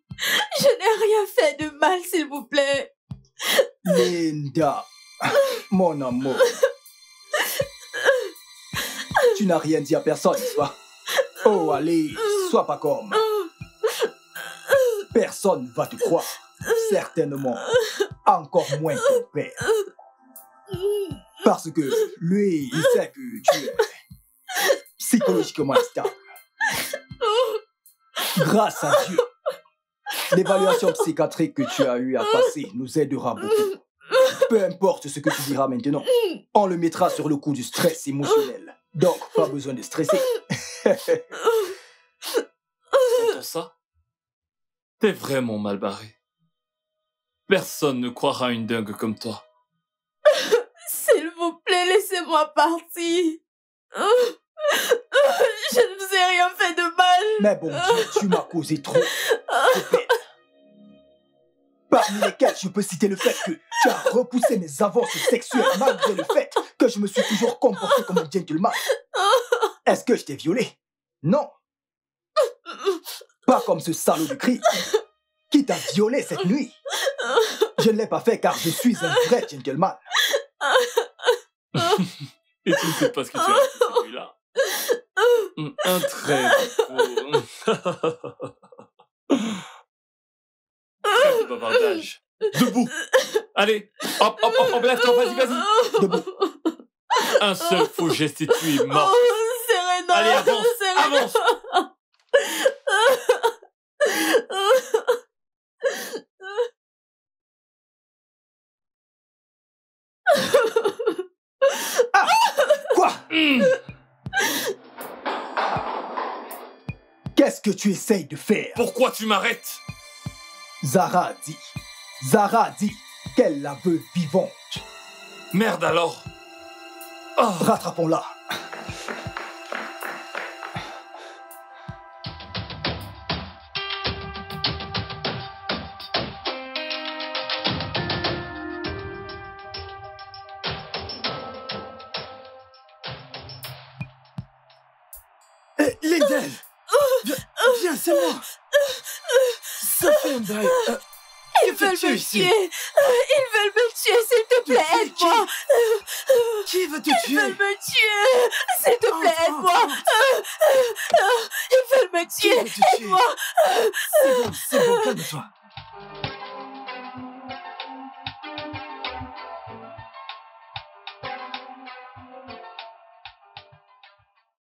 Je n'ai rien fait de mal, s'il vous plaît. Linda, mon amour. Tu n'as rien dit à personne, n'est-ce pas? Oh, allez, sois pas comme. Personne ne va te croire. Certainement. Encore moins ton père. Parce que lui, il sait que tu es psychologiquement instable. Grâce à Dieu, l'évaluation psychiatrique que tu as eu à passer nous aidera beaucoup. Peu importe ce que tu diras maintenant, on le mettra sur le coup du stress émotionnel. Donc, pas besoin de stresser. Entends ça? T'es vraiment mal barré. Personne ne croira une dingue comme toi. S'il vous plaît, laissez-moi partir. Je ne vous ai rien fait de mal. Mais bon Dieu, tu m'as causé trop de peine. Parmi lesquelles je peux citer le fait que tu as repoussé mes avances sexuelles malgré le fait que je me suis toujours comporté comme un gentleman. Est-ce que je t'ai violé? Non. Pas comme ce salaud de cri qui t'a violé cette nuit. Je ne l'ai pas fait car je suis un vrai gentleman. Et tu ne sais pas ce que tu as fait là. Un très beau... de bavardage. Debout. Allez, hop, hop, hop, lève-toi, vas-y, vas-y. Debout. Un seul faux geste et tu es mort. Serena, allez, avance, Serena. Avance. Ah, quoi? Mmh. Qu'est-ce que tu essayes de faire? Pourquoi tu m'arrêtes? Zara dit, Zara dit qu'elle la veut vivante. Merde alors. Oh. Rattrapons-la. Euh, Lindell, viens, viens, c'est moi. Ils veulent me tuer. Ils veulent me tuer, s'il te plaît, aide-moi. Qui veut te tuer? Ils veulent me tuer, s'il te plaît, aide-moi. Ils veulent me tuer, aide-moi. C'est bon, c'est bon, calme-toi.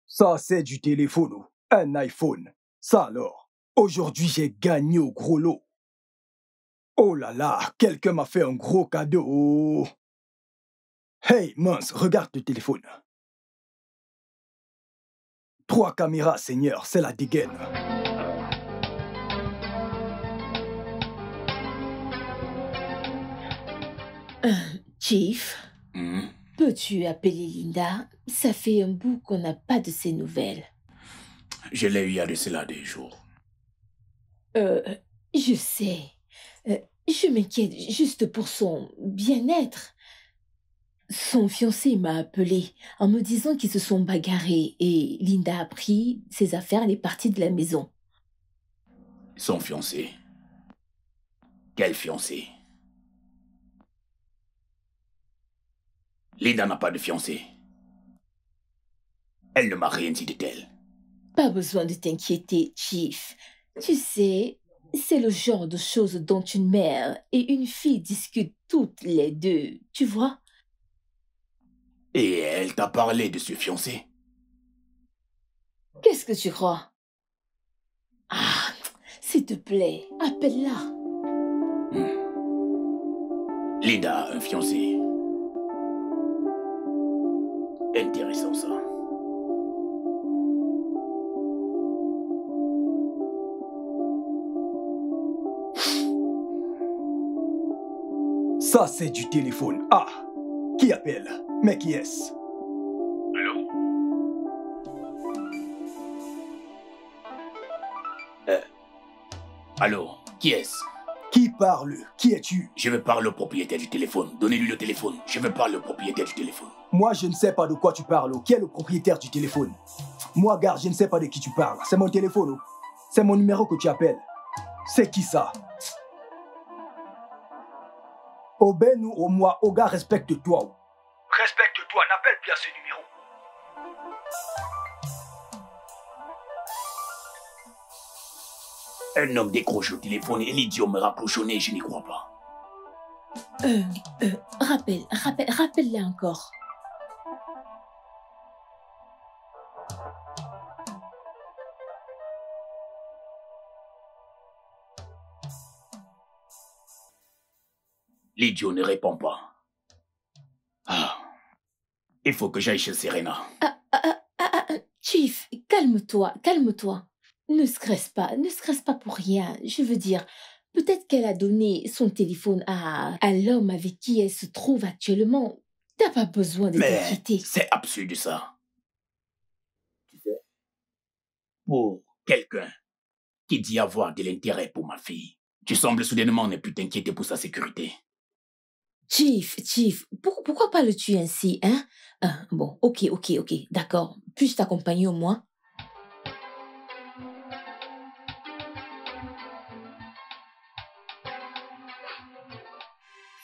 Ça, c'est du téléphone, un iPhone. Ça alors. Aujourd'hui, j'ai gagné au gros lot. Oh là là, quelqu'un m'a fait un gros cadeau. Hey, mince, regarde le téléphone. Trois caméras, Seigneur, c'est la dégaine. Euh, Chief, mmh? Peux-tu appeler Linda? Ça fait un bout qu'on n'a pas de ses nouvelles. Je l'ai eu il y a de cela des jours. Euh, je sais. Euh, je m'inquiète juste pour son bien-être. Son fiancé m'a appelé en me disant qu'ils se sont bagarrés et Linda a pris ses affaires et est partie de la maison. Son fiancé? Quel fiancé? Linda n'a pas de fiancé. Elle ne m'a rien dit de tel. Pas besoin de t'inquiéter, Chief. Tu sais, c'est le genre de choses dont une mère et une fille discutent toutes les deux, tu vois? Et elle t'a parlé de ce fiancé? Qu'est-ce que tu crois? Ah, s'il te plaît, appelle-la. Hmm. Linda a un fiancé. Intéressant ça. Ça, c'est du téléphone. Ah, qui appelle? Mais qui est-ce? Allô? Euh, allô, qui est-ce? Qui parle? Qui es-tu? Je veux parler au propriétaire du téléphone. Donnez-lui le téléphone. Je veux parler au propriétaire du téléphone. Moi, je ne sais pas de quoi tu parles. Qui est le propriétaire du téléphone? Moi, gars, je ne sais pas de qui tu parles. C'est mon téléphone. C'est mon numéro que tu appelles. C'est qui ça? Obéis-nous au moi, au gars, respecte-toi. Respecte-toi, n'appelle plus à ce numéro. Un homme décroche le téléphone et l'idiot me rapprochonnait, je n'y crois pas. Euh, euh, rappelle, rappelle, rappelle-la encore. L'idiot ne répond pas. Il faut que j'aille chez Serena. Ah, ah, ah, ah, Chief, calme-toi, calme-toi. Ne stresse pas, ne stresse pas pour rien. Je veux dire, peut-être qu'elle a donné son téléphone à, à l'homme avec qui elle se trouve actuellement. T'as pas besoin de t'inquiéter. C'est absurde ça. Pour quelqu'un qui dit avoir de l'intérêt pour ma fille, tu sembles soudainement ne plus t'inquiéter pour sa sécurité. Chief, Chief, pour, pourquoi pas le tuer ainsi, hein? Ah, bon, ok, ok, ok, d'accord. Puis-je t'accompagner au moins?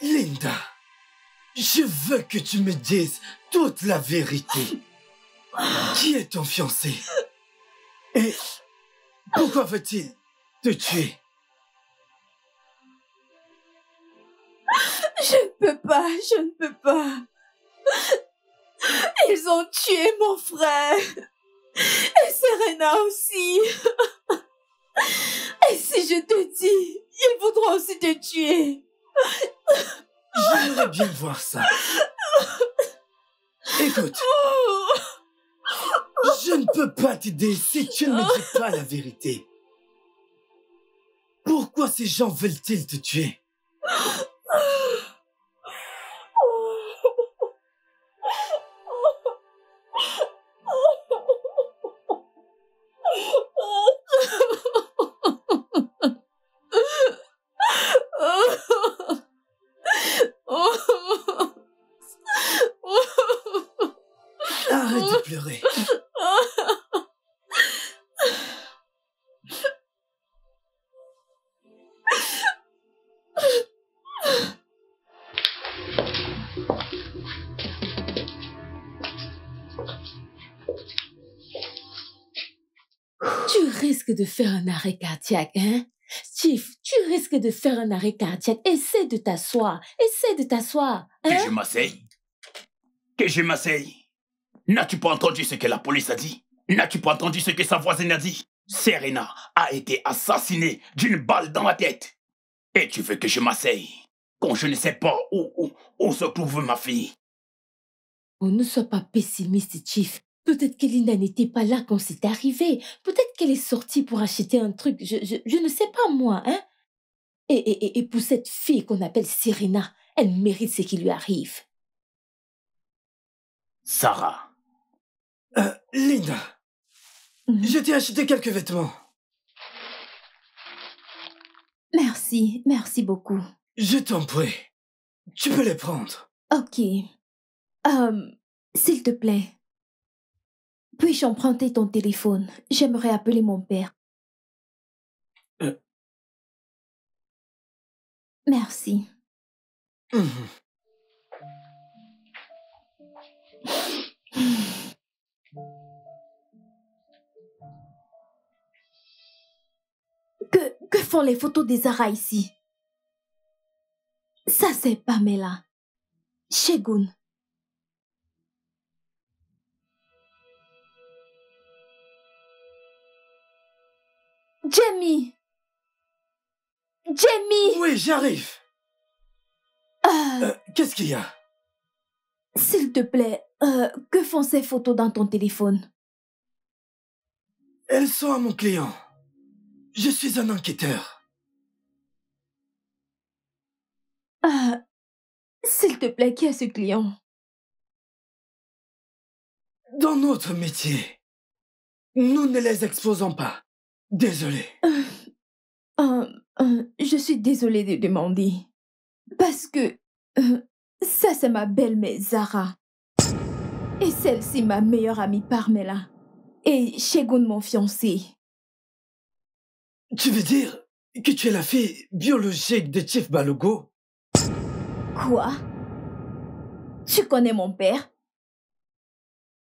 Linda, je veux que tu me dises toute la vérité. Qui est ton fiancé? Et pourquoi veut-il te tuer? Je ne peux pas, je ne peux pas. Ils ont tué mon frère. Et Serena aussi. Et si je te dis, ils voudront aussi te tuer. J'aimerais bien voir ça. Écoute. Je ne peux pas t'aider si tu ne me dis pas la vérité. Pourquoi ces gens veulent-ils te tuer? De faire un arrêt cardiaque, hein? Chief, tu risques de faire un arrêt cardiaque. Essaie de t'asseoir. Essaie de t'asseoir. Hein? Que je m'asseye? Que je m'asseye? N'as-tu pas entendu ce que la police a dit? N'as-tu pas entendu ce que sa voisine a dit? Serena a été assassinée d'une balle dans la tête. Et tu veux que je m'asseye? Quand je ne sais pas où, où, où se trouve ma fille. Oh, ne sois pas pessimiste, Chief. Peut-être que Linda n'était pas là quand c'est arrivé. Peut-être qu'elle est sortie pour acheter un truc. Je, je, je ne sais pas, moi, hein. Et, et, et pour cette fille qu'on appelle Serena, elle mérite ce qui lui arrive. Sarah. Euh, Linda. Mmh. Je t'ai acheté quelques vêtements. Merci, merci beaucoup. Je t'en prie. Tu peux les prendre. Ok. Euh, s'il te plaît. Puis-je emprunter ton téléphone? J'aimerais appeler mon père. Euh. Merci. Mmh. Que, que font les photos des Zara ici? Ça, c'est Pamela. Segun. Jamie! Jamie! Oui, j'arrive. Euh, euh, Qu'est-ce qu'il y a? S'il te plaît, euh, que font ces photos dans ton téléphone? Elles sont à mon client. Je suis un enquêteur. Euh, S'il te plaît, qui est ce client? Dans notre métier, nous ne les exposons pas. Désolée. Euh, euh, euh, je suis désolée de demander. Parce que... Euh, ça, c'est ma belle-mère Zara. Et celle-ci, ma meilleure amie Pamela. Et Segun, mon fiancé. Tu veux dire que tu es la fille biologique de Chief Balogun? Quoi? Tu connais mon père?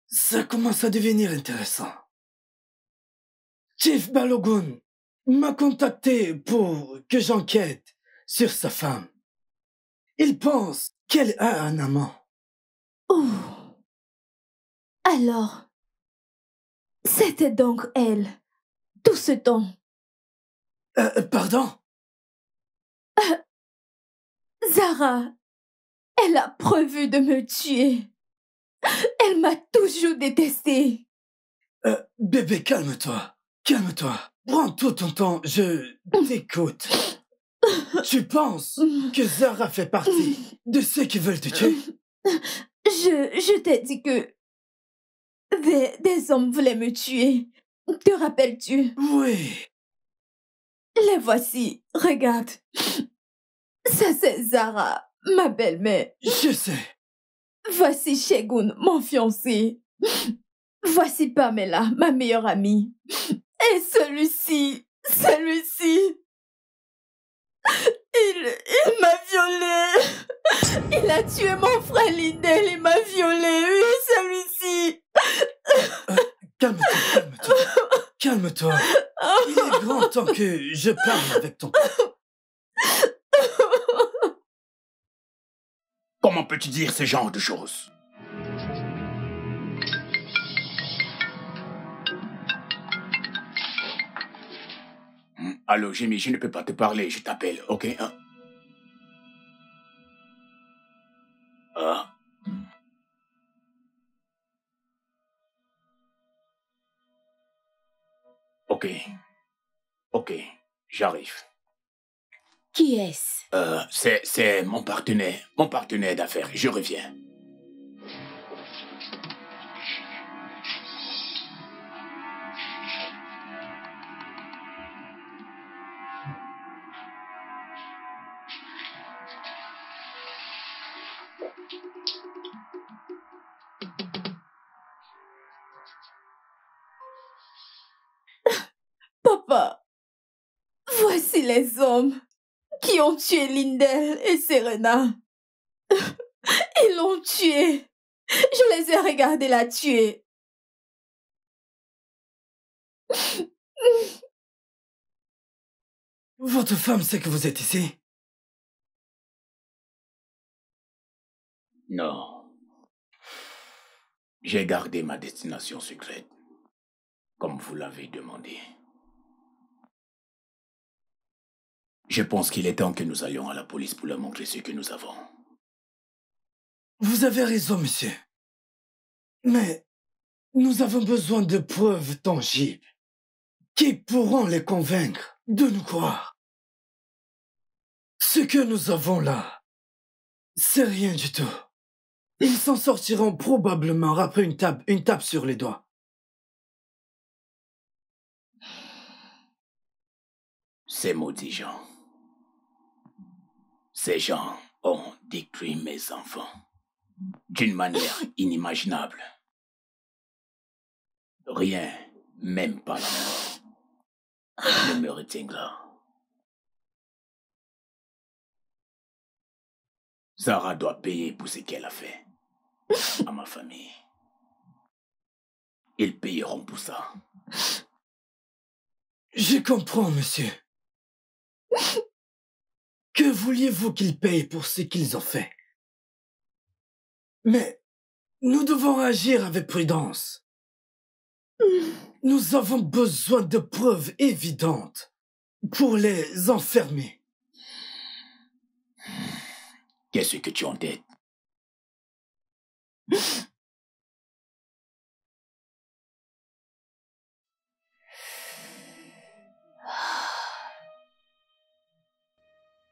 Ça commence à devenir intéressant. Chief Balogun m'a contacté pour que j'enquête sur sa femme. Il pense qu'elle a un amant. Oh. Alors, c'était donc elle, tout ce temps. Euh, pardon? Euh, Zara, elle a prévu de me tuer. Elle m'a toujours détestée. Euh, bébé, calme-toi. Calme-toi. Prends tout ton temps. Je t'écoute. Tu penses que Zara fait partie de ceux qui veulent te tuer? Je, je t'ai dit que des, des hommes voulaient me tuer. Te rappelles-tu? Oui. Les voici. Regarde. Ça, c'est Zara, ma belle-mère. Je sais. Voici Segun, mon fiancé. Voici Pamela, ma meilleure amie. Et celui-ci, celui-ci... Il, il m'a violée. Il a tué mon frère Lindell, il m'a violée. Oui, celui-ci. Euh, calme-toi, calme-toi. Calme-toi. Il est grand temps que je parle avec ton père. Comment peux-tu dire ce genre de choses? Allô, Jamie, je ne peux pas te parler, je t'appelle, ok? Hein? Ah. Ok. Ok, j'arrive. Qui est-ce? Euh, c'est, c'est mon partenaire, mon partenaire d'affaires, je reviens. Papa, voici les hommes qui ont tué Lindell et Serena. Ils l'ont tué. Je les ai regardés la tuer. Votre femme sait que vous êtes ici? Non. J'ai gardé ma destination secrète, comme vous l'avez demandé. Je pense qu'il est temps que nous allions à la police pour leur montrer ce que nous avons. Vous avez raison, monsieur. Mais nous avons besoin de preuves tangibles qui pourront les convaincre de nous croire. Ce que nous avons là, c'est rien du tout. Ils s'en sortiront probablement après une tape, une tape sur les doigts. Ces maudits gens. Ces gens ont détruit mes enfants d'une manière inimaginable. Rien, même pas la mort, ne me retiendra. Zara doit payer pour ce qu'elle a fait à ma famille. Ils payeront pour ça. Je comprends, monsieur. Que vouliez-vous qu'ils payent pour ce qu'ils ont fait? Mais nous devons agir avec prudence. Nous avons besoin de preuves évidentes pour les enfermer. Qu'est-ce que tu en têtes?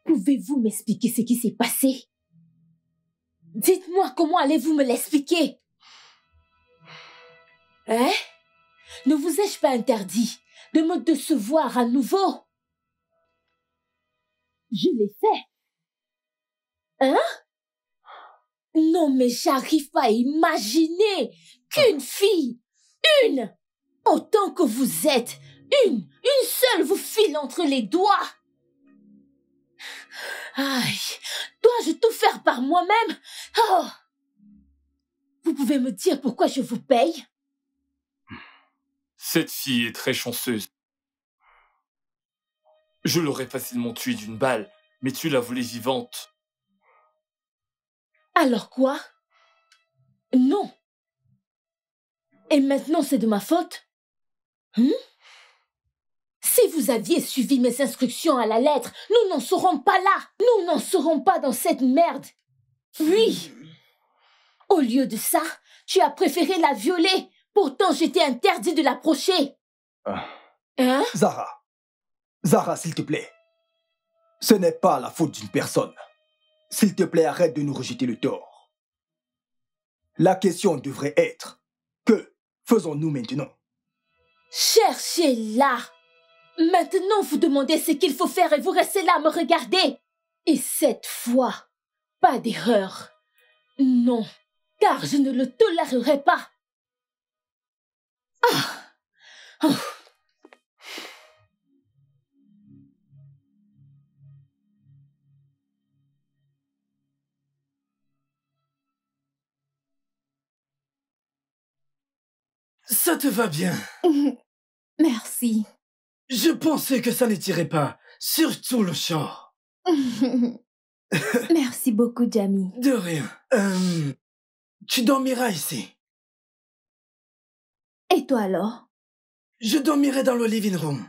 Pouvez-vous m'expliquer ce qui s'est passé? Dites-moi, comment allez-vous me l'expliquer? Hein? Ne vous ai-je pas interdit de me décevoir à nouveau? Je l'ai fait. Hein? Non, mais j'arrive pas à imaginer qu'une fille, une, autant que vous êtes, une, une seule vous file entre les doigts. Aïe, dois-je tout faire par moi-même? Oh! Vous pouvez me dire pourquoi je vous paye? Cette fille est très chanceuse. Je l'aurais facilement tuée d'une balle, mais tu la voulais vivante. Alors quoi? Non. Et maintenant c'est de ma faute? Hum? Si vous aviez suivi mes instructions à la lettre, nous n'en serons pas là. Nous n'en serons pas dans cette merde. Oui. Au lieu de ça, Tu as préféré la violer. Pourtant, je t'ai interdit de l'approcher. Ah. Hein? Zara. Zara, s'il te plaît. Ce n'est pas la faute d'une personne. S'il te plaît, arrête de nous rejeter le tort. La question devrait être, que faisons-nous maintenant? Cherchez-la. Maintenant, vous demandez ce qu'il faut faire et vous restez là à me regarder. Et cette fois, pas d'erreur. Non, car je ne le tolérerai pas. Ah. Oh. Ça te va bien? Merci. Je pensais que ça ne tirait pas, surtout le chant. Merci beaucoup, Jamie. De rien. Euh, tu dormiras ici. Et toi alors? Je dormirai dans le living room.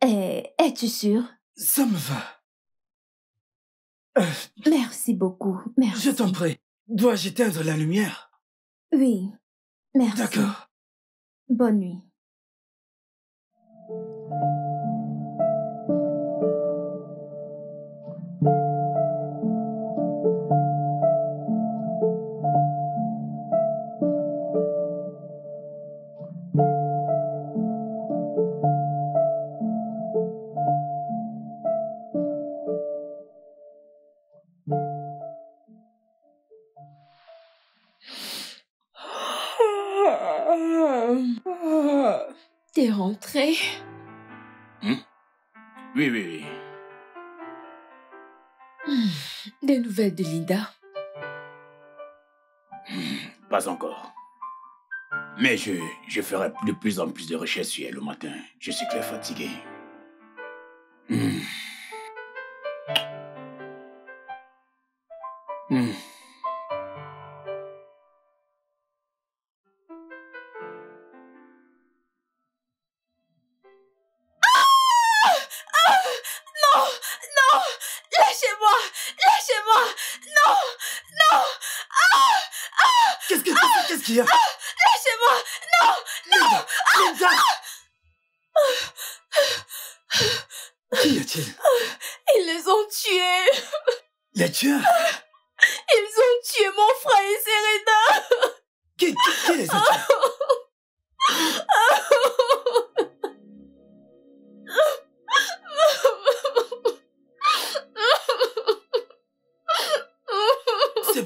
Es-tu sûr? Ça me va. Euh, merci beaucoup, merci. Je t'en prie. Dois-je éteindre la lumière? Oui, merci. D'accord. Bonne nuit. T'es rentré? Hmm? Oui, oui, oui. Des nouvelles de Linda? Pas encore. Mais je, je ferai de plus en plus de recherches sur elle le matin. Je suis très fatigué. Hmm. Hmm. Ah, lâchez-moi! Non! Non! Linda! Linda! Ah, qu'y a-t-il? Ils les ont tués! Les tueurs? Ils ont tué mon frère et Serena! Qui, qui, qui les a tués? C'est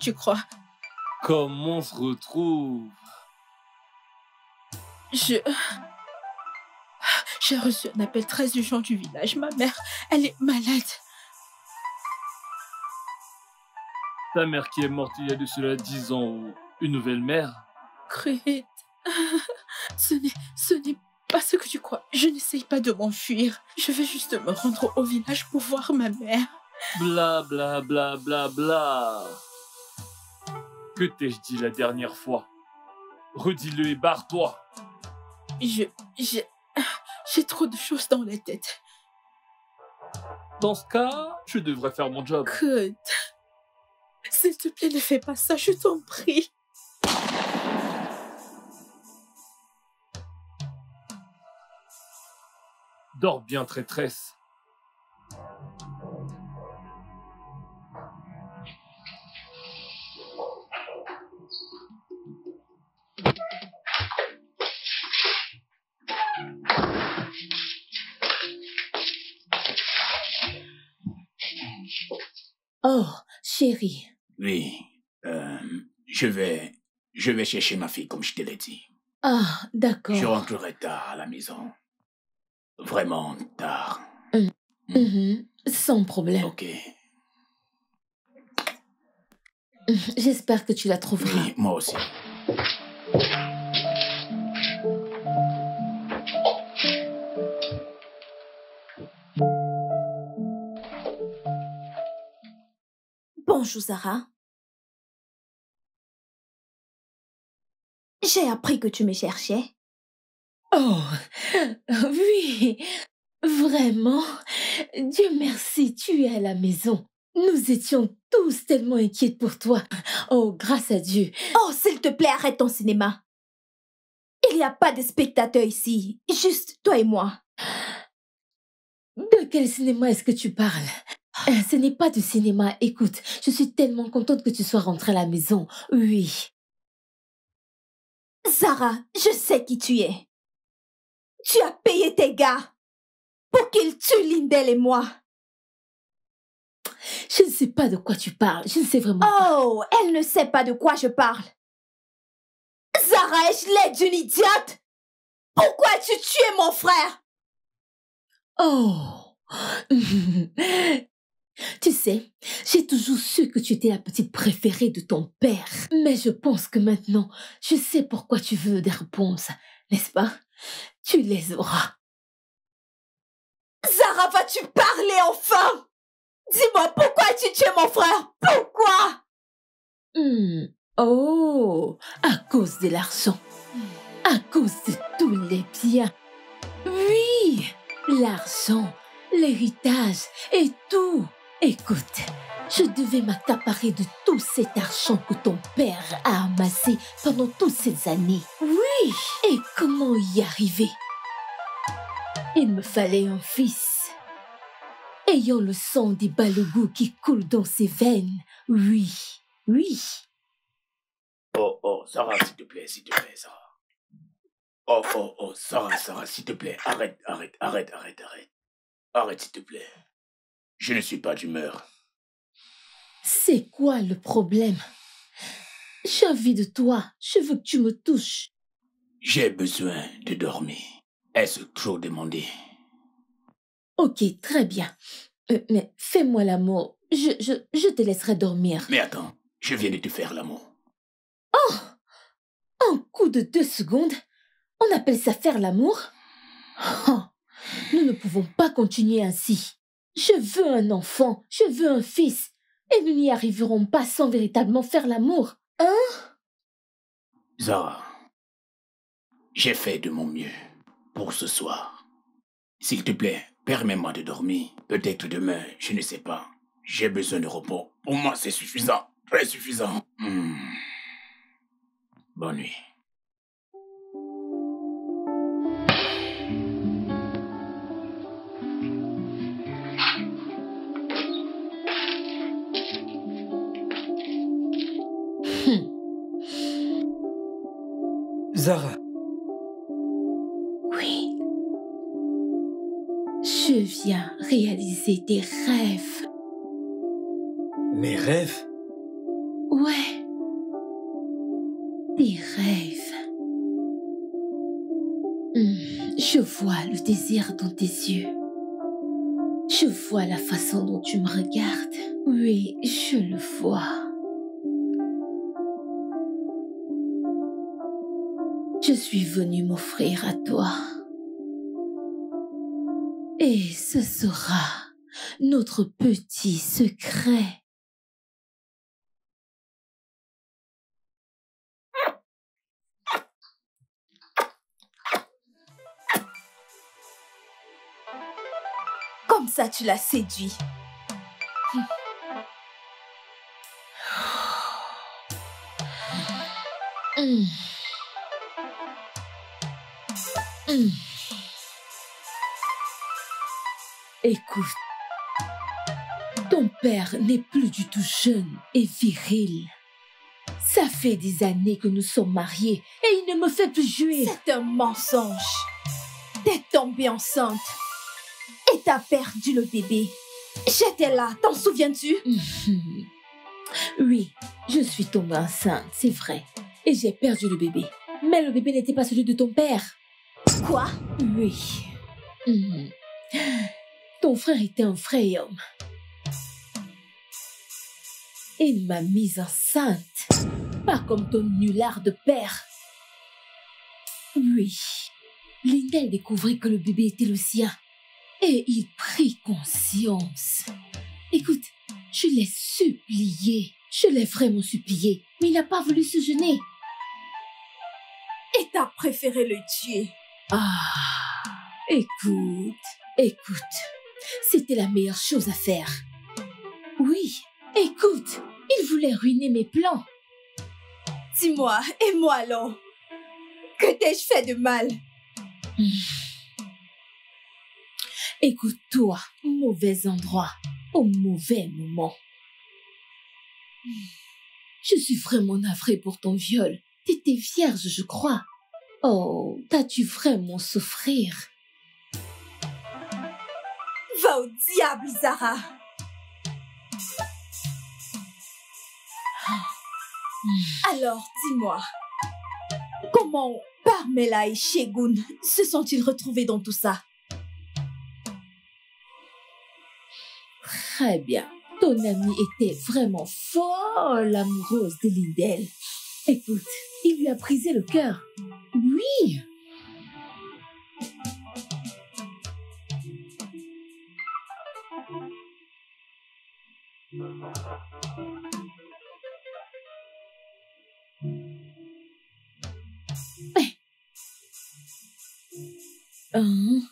Tu crois? Comment on se retrouve? Je... J'ai reçu un appel très urgent du village. Ma mère, elle est malade. Ta mère qui est morte il y a de cela dix ans, une nouvelle mère? Crête. Ce n'est... Ce n'est pas ce que tu crois. Je n'essaye pas de m'enfuir. Je vais juste me rendre au village pour voir ma mère. Bla bla bla bla bla. Que t'ai-je dit la dernière fois? Redis-le et barre-toi. Je... J'ai... J'ai trop de choses dans la tête. Dans ce cas, je devrais faire mon job. Good. S'il te plaît, ne fais pas ça, je t'en prie. Dors bien, traîtresse. Oh, chérie. Oui, euh, Je vais... Je vais chercher ma fille comme je te l'ai dit. Ah, d'accord. Je rentrerai tard à la maison. Vraiment tard. Mmh. Mmh. Sans problème. Ok. J'espère que tu la trouveras. Oui, moi aussi. Bonjour, Zara. J'ai appris que tu me cherchais. Oh, oui. Vraiment. Dieu merci, tu es à la maison. Nous étions tous tellement inquiètes pour toi. Oh, grâce à Dieu. Oh, s'il te plaît, arrête ton cinéma. Il n'y a pas de spectateurs ici. Juste toi et moi. De quel cinéma est-ce que tu parles? Ce n'est pas du cinéma. Écoute, je suis tellement contente que tu sois rentrée à la maison. Oui. Zara, je sais qui tu es. Tu as payé tes gars pour qu'ils tuent Lindell et moi. Je ne sais pas de quoi tu parles. Je ne sais vraiment pas. Oh, elle ne sait pas de quoi je parle. Zara, ai-je l'air d'une idiote? Pourquoi as-tu tué mon frère? Oh. Tu sais, j'ai toujours su que tu étais la petite préférée de ton père. Mais je pense que maintenant, je sais pourquoi tu veux des réponses, n'est-ce pas? Tu les auras. Zara, vas-tu parler enfin? Dis-moi, pourquoi as-tu tué mon frère? Pourquoi? Mmh. Oh, à cause de l'argent. À cause de tous les biens. Oui, l'argent, l'héritage et tout. Écoute, je devais m'accaparer de tout cet argent que ton père a amassé pendant toutes ces années. Oui, et comment y arriver? Il me fallait un fils, ayant le sang des Balogun qui coule dans ses veines. Oui, oui. Oh, oh, Sarah, s'il te plaît, s'il te plaît, Sarah. Oh, oh, oh, Sarah, Sarah, s'il te plaît, arrête, arrête, arrête, arrête, arrête. Arrête, s'il te plaît. Je ne suis pas d'humeur. C'est quoi le problème? J'ai envie de toi. Je veux que tu me touches. J'ai besoin de dormir. Est-ce trop demandé? Ok, très bien. Euh, mais fais-moi l'amour. Je, je, je te laisserai dormir. Mais attends, je viens de te faire l'amour. Oh! Un coup de deux secondes? On appelle ça faire l'amour? Oh, nous ne pouvons pas continuer ainsi. Je veux un enfant, je veux un fils, et nous n'y arriverons pas sans véritablement faire l'amour, hein? Zara, j'ai fait de mon mieux pour ce soir. S'il te plaît, permets-moi de dormir. Peut-être demain, je ne sais pas. J'ai besoin de repos. Pour moi, c'est suffisant, très suffisant. Mmh. Bonne nuit. Zara. Oui. Je viens réaliser tes rêves. Mes rêves? Ouais. Tes rêves. Mmh, je vois le désir dans tes yeux. Je vois la façon dont tu me regardes. Oui, je le vois. Je suis venue m'offrir à toi. Et ce sera notre petit secret. Comme ça, tu l'as séduit. Hum. Hum. Mmh. Écoute, ton père n'est plus du tout jeune et viril. Ça fait des années que nous sommes mariés et il ne me fait plus jouir. C'est un mensonge. T'es tombée enceinte et t'as perdu le bébé. J'étais là, t'en souviens-tu? Mmh. Oui, je suis tombée enceinte, c'est vrai. Et j'ai perdu le bébé. Mais le bébé n'était pas celui de ton père. Quoi? Oui. Mmh. Ton frère était un vrai homme. Et il m'a mise enceinte. Pas comme ton nullard de père. Oui. Lindell découvrit que le bébé était le sien. Et il prit conscience. Écoute, je l'ai supplié. Je l'ai vraiment supplié. Mais il n'a pas voulu se gêner. Et t'as préféré le tuer. Ah, écoute, écoute. C'était la meilleure chose à faire. Oui, écoute, il voulait ruiner mes plans. Dis-moi, et moi alors? Que t'ai-je fait de mal? Mmh. Écoute-toi, mauvais endroit, au mauvais moment. Mmh. Je suis vraiment navrée pour ton viol. T'étais vierge, je crois. Oh, t'as dû vraiment souffrir. Va au diable, Zara. Alors, dis-moi, comment Pamela et Segun se sont-ils retrouvés dans tout ça? Très bien. Ton amie était vraiment folle amoureuse de Lindell. Écoute, il lui a brisé le cœur. Oui. Hein?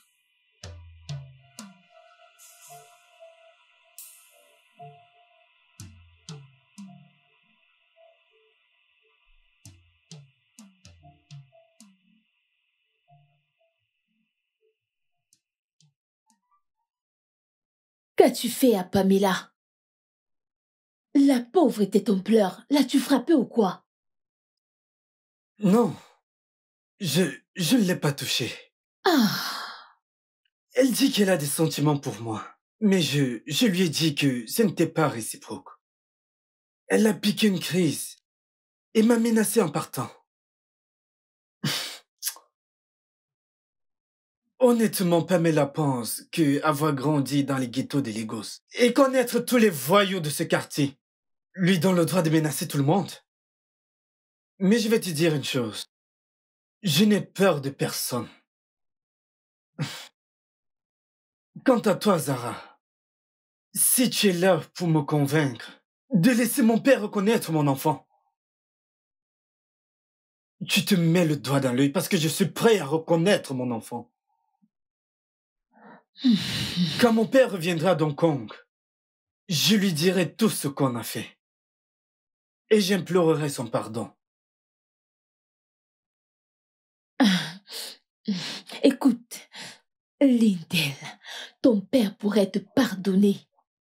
Qu'as-tu fait à Pamela? La pauvre était en pleurs. L'as-tu frappée ou quoi? Non. Je... je ne l'ai pas touchée. Ah. Elle dit qu'elle a des sentiments pour moi, mais je, je lui ai dit que ce n'était pas réciproque. Elle a piqué une crise et m'a menacé en partant. Honnêtement, Pamela pense qu'avoir grandi dans les ghettos de Lagos et connaître tous les voyous de ce quartier lui donne le droit de menacer tout le monde. Mais je vais te dire une chose, je n'ai peur de personne. Quant à toi, Zara, si tu es là pour me convaincre de laisser mon père reconnaître mon enfant, tu te mets le doigt dans l'œil parce que je suis prêt à reconnaître mon enfant. Quand mon père reviendra d'Hong Kong, je lui dirai tout ce qu'on a fait et j'implorerai son pardon. Écoute, Lindell, ton père pourrait te pardonner,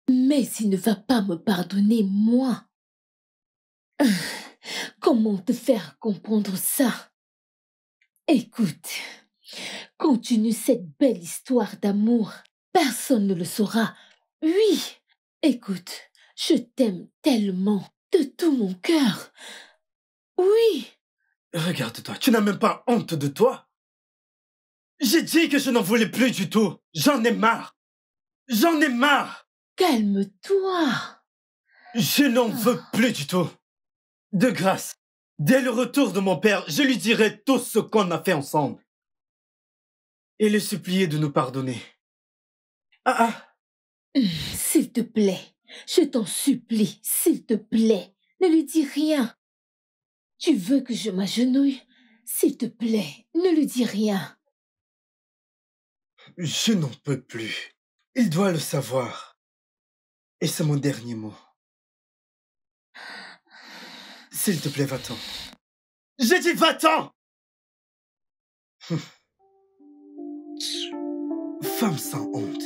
mais il ne va pas me pardonner, moi. Comment te faire comprendre ça? Écoute, continue cette belle histoire d'amour. Personne ne le saura. Oui, écoute, je t'aime tellement, de tout mon cœur. Oui. Regarde-toi, tu n'as même pas honte de toi? J'ai dit que je n'en voulais plus du tout. J'en ai marre. J'en ai marre. Calme-toi. Je n'en oh. veux plus du tout. De grâce, dès le retour de mon père, je lui dirai tout ce qu'on a fait ensemble. Et le supplier de nous pardonner. Ah ah. S'il te plaît, je t'en supplie, s'il te plaît, ne lui dis rien. Tu veux que je m'agenouille? S'il te plaît, ne lui dis rien. Je n'en peux plus. Il doit le savoir. Et c'est mon dernier mot. S'il te plaît, va-t'en. J'ai dit va-t'en! Femme sans honte.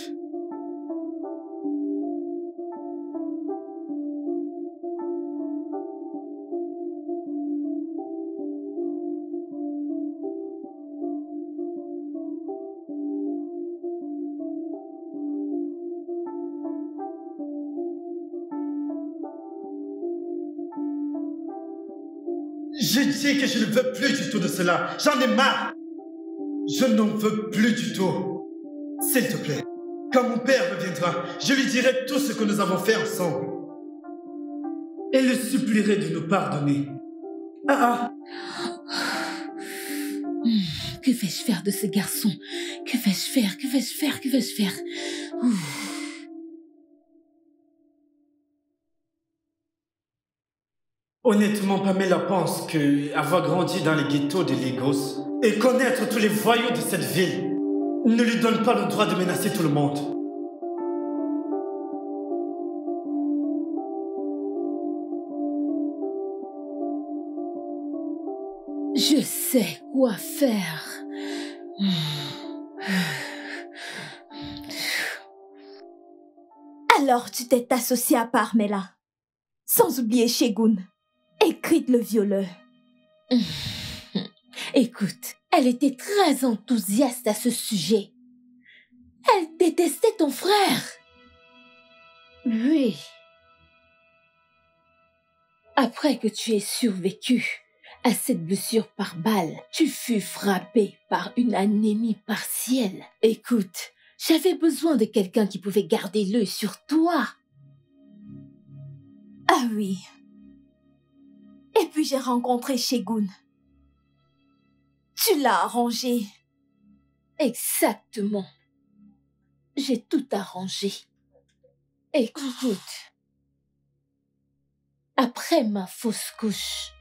j'ai dit que je ne veux plus du tout de cela. J'en ai marre. Je n'en veux plus du tout. S'il te plaît, quand mon père reviendra, je lui dirai tout ce que nous avons fait ensemble. Et le supplierai de nous pardonner. Ah ah. Que vais-je faire de ce garçon? Que vais-je faire? Que vais-je faire? Que vais-je faire? Ouh. Honnêtement, Pamela pense que avoir grandi dans les ghettos de Lagos et connaître tous les voyous de cette ville ne lui donne pas le droit de menacer tout le monde. Je sais quoi faire. Alors tu t'es associé à Pamela, sans oublier Segun. Écrite le violeur. Écoute, elle était très enthousiaste à ce sujet. Elle détestait ton frère. Oui. Après que tu aies survécu à cette blessure par balle, tu fus frappé par une anémie partielle. Écoute, j'avais besoin de quelqu'un qui pouvait garder l'œil sur toi. Ah oui. Et puis j'ai rencontré Segun. Tu l'as arrangé. Exactement. J'ai tout arrangé. Écoute. Après ma fausse couche,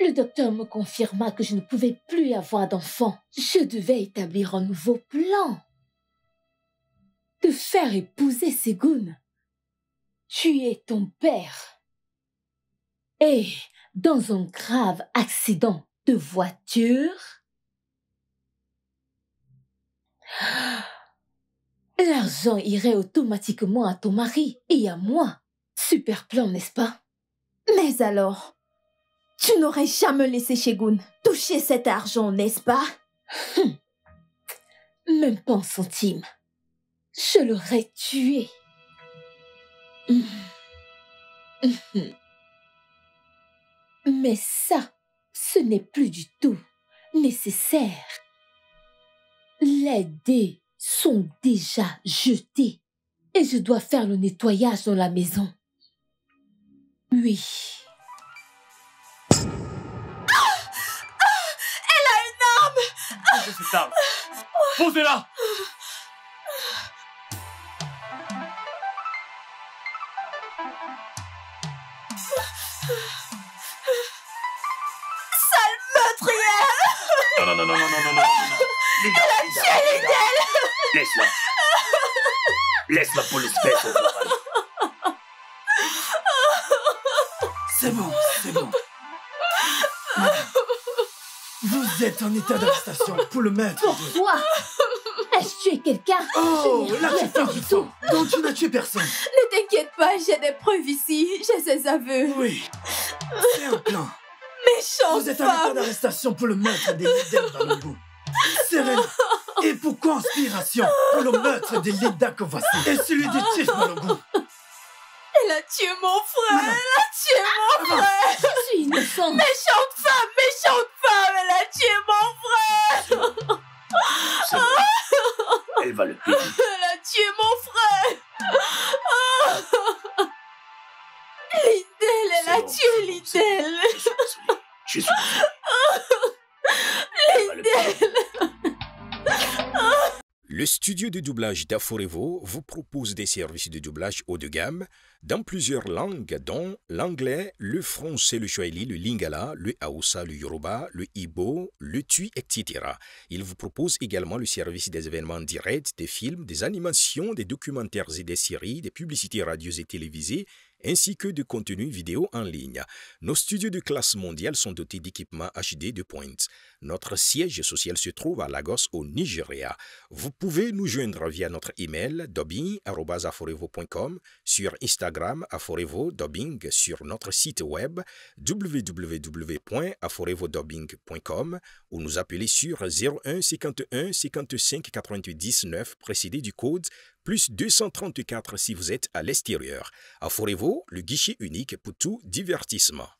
le docteur me confirma que je ne pouvais plus avoir d'enfant. Je devais établir un nouveau plan. Te faire épouser Segun. Tu es ton père. Et... dans un grave accident de voiture, l'argent irait automatiquement à ton mari et à moi. Super plan, n'est-ce pas? Mais alors, tu n'aurais jamais laissé Segun toucher cet argent, n'est-ce pas? Hum. Même pas un centime. Je l'aurais tué. Hum. Hum. Mais ça, ce n'est plus du tout nécessaire. Les dés sont déjà jetés et je dois faire le nettoyage dans la maison. Oui. Ah! Ah! Elle a une arme! Posez cette arme! Posez-la! Non, non, non, non, non, non, non, non. Linda, elle a tué Lindell. Laisse-la. Laisse-la pour l'espèce. C'est bon, c'est bon. Madame, vous êtes en état d'arrestation pour le meurtre. Pourquoi ai-je tué quelqu'un? Oh, là tu fais du faux. Donc tu n'as tué personne. Ne t'inquiète pas, j'ai des preuves ici. J'ai ses aveux. Oui, c'est un plan. Méchante Vous êtes en état d'arrestation pour le meurtre des Lindell dans le bout. Serena, et pour conspiration pour le meurtre des Linda Kovassi et celui du Chief Balogun. Elle a tué mon frère, Madame. elle a tué mon ah, frère. Je suis innocente. Méchante femme, méchante femme, elle a tué mon frère. C'est bon. Elle va le payer. Elle a tué mon frère. Oh. Lindell, elle a tué Lindell. Je suis... Le studio de doublage d'Aforevo vous propose des services de doublage haut de gamme dans plusieurs langues dont l'anglais, le français, le swahili, le lingala, le hausa, le yoruba, le igbo, le tui, et cetera. Il vous propose également le service des événements directs, des films, des animations, des documentaires et des séries, des publicités radios et télévisées, ainsi que de contenu vidéo en ligne. Nos studios de classe mondiale sont dotés d'équipements H D de pointe. Notre siège social se trouve à Lagos, au Nigeria. Vous pouvez nous joindre via notre email dubbing arobase aforevo point com, sur Instagram aforevo dubbing, sur notre site web w w w point aforevo dubbing point com ou nous appeler sur zéro un cinquante et un cinquante-cinq quatre-vingt-dix-neuf précédé du code plus deux cent trente-quatre si vous êtes à l'extérieur. Aforevo, le guichet unique pour tout divertissement.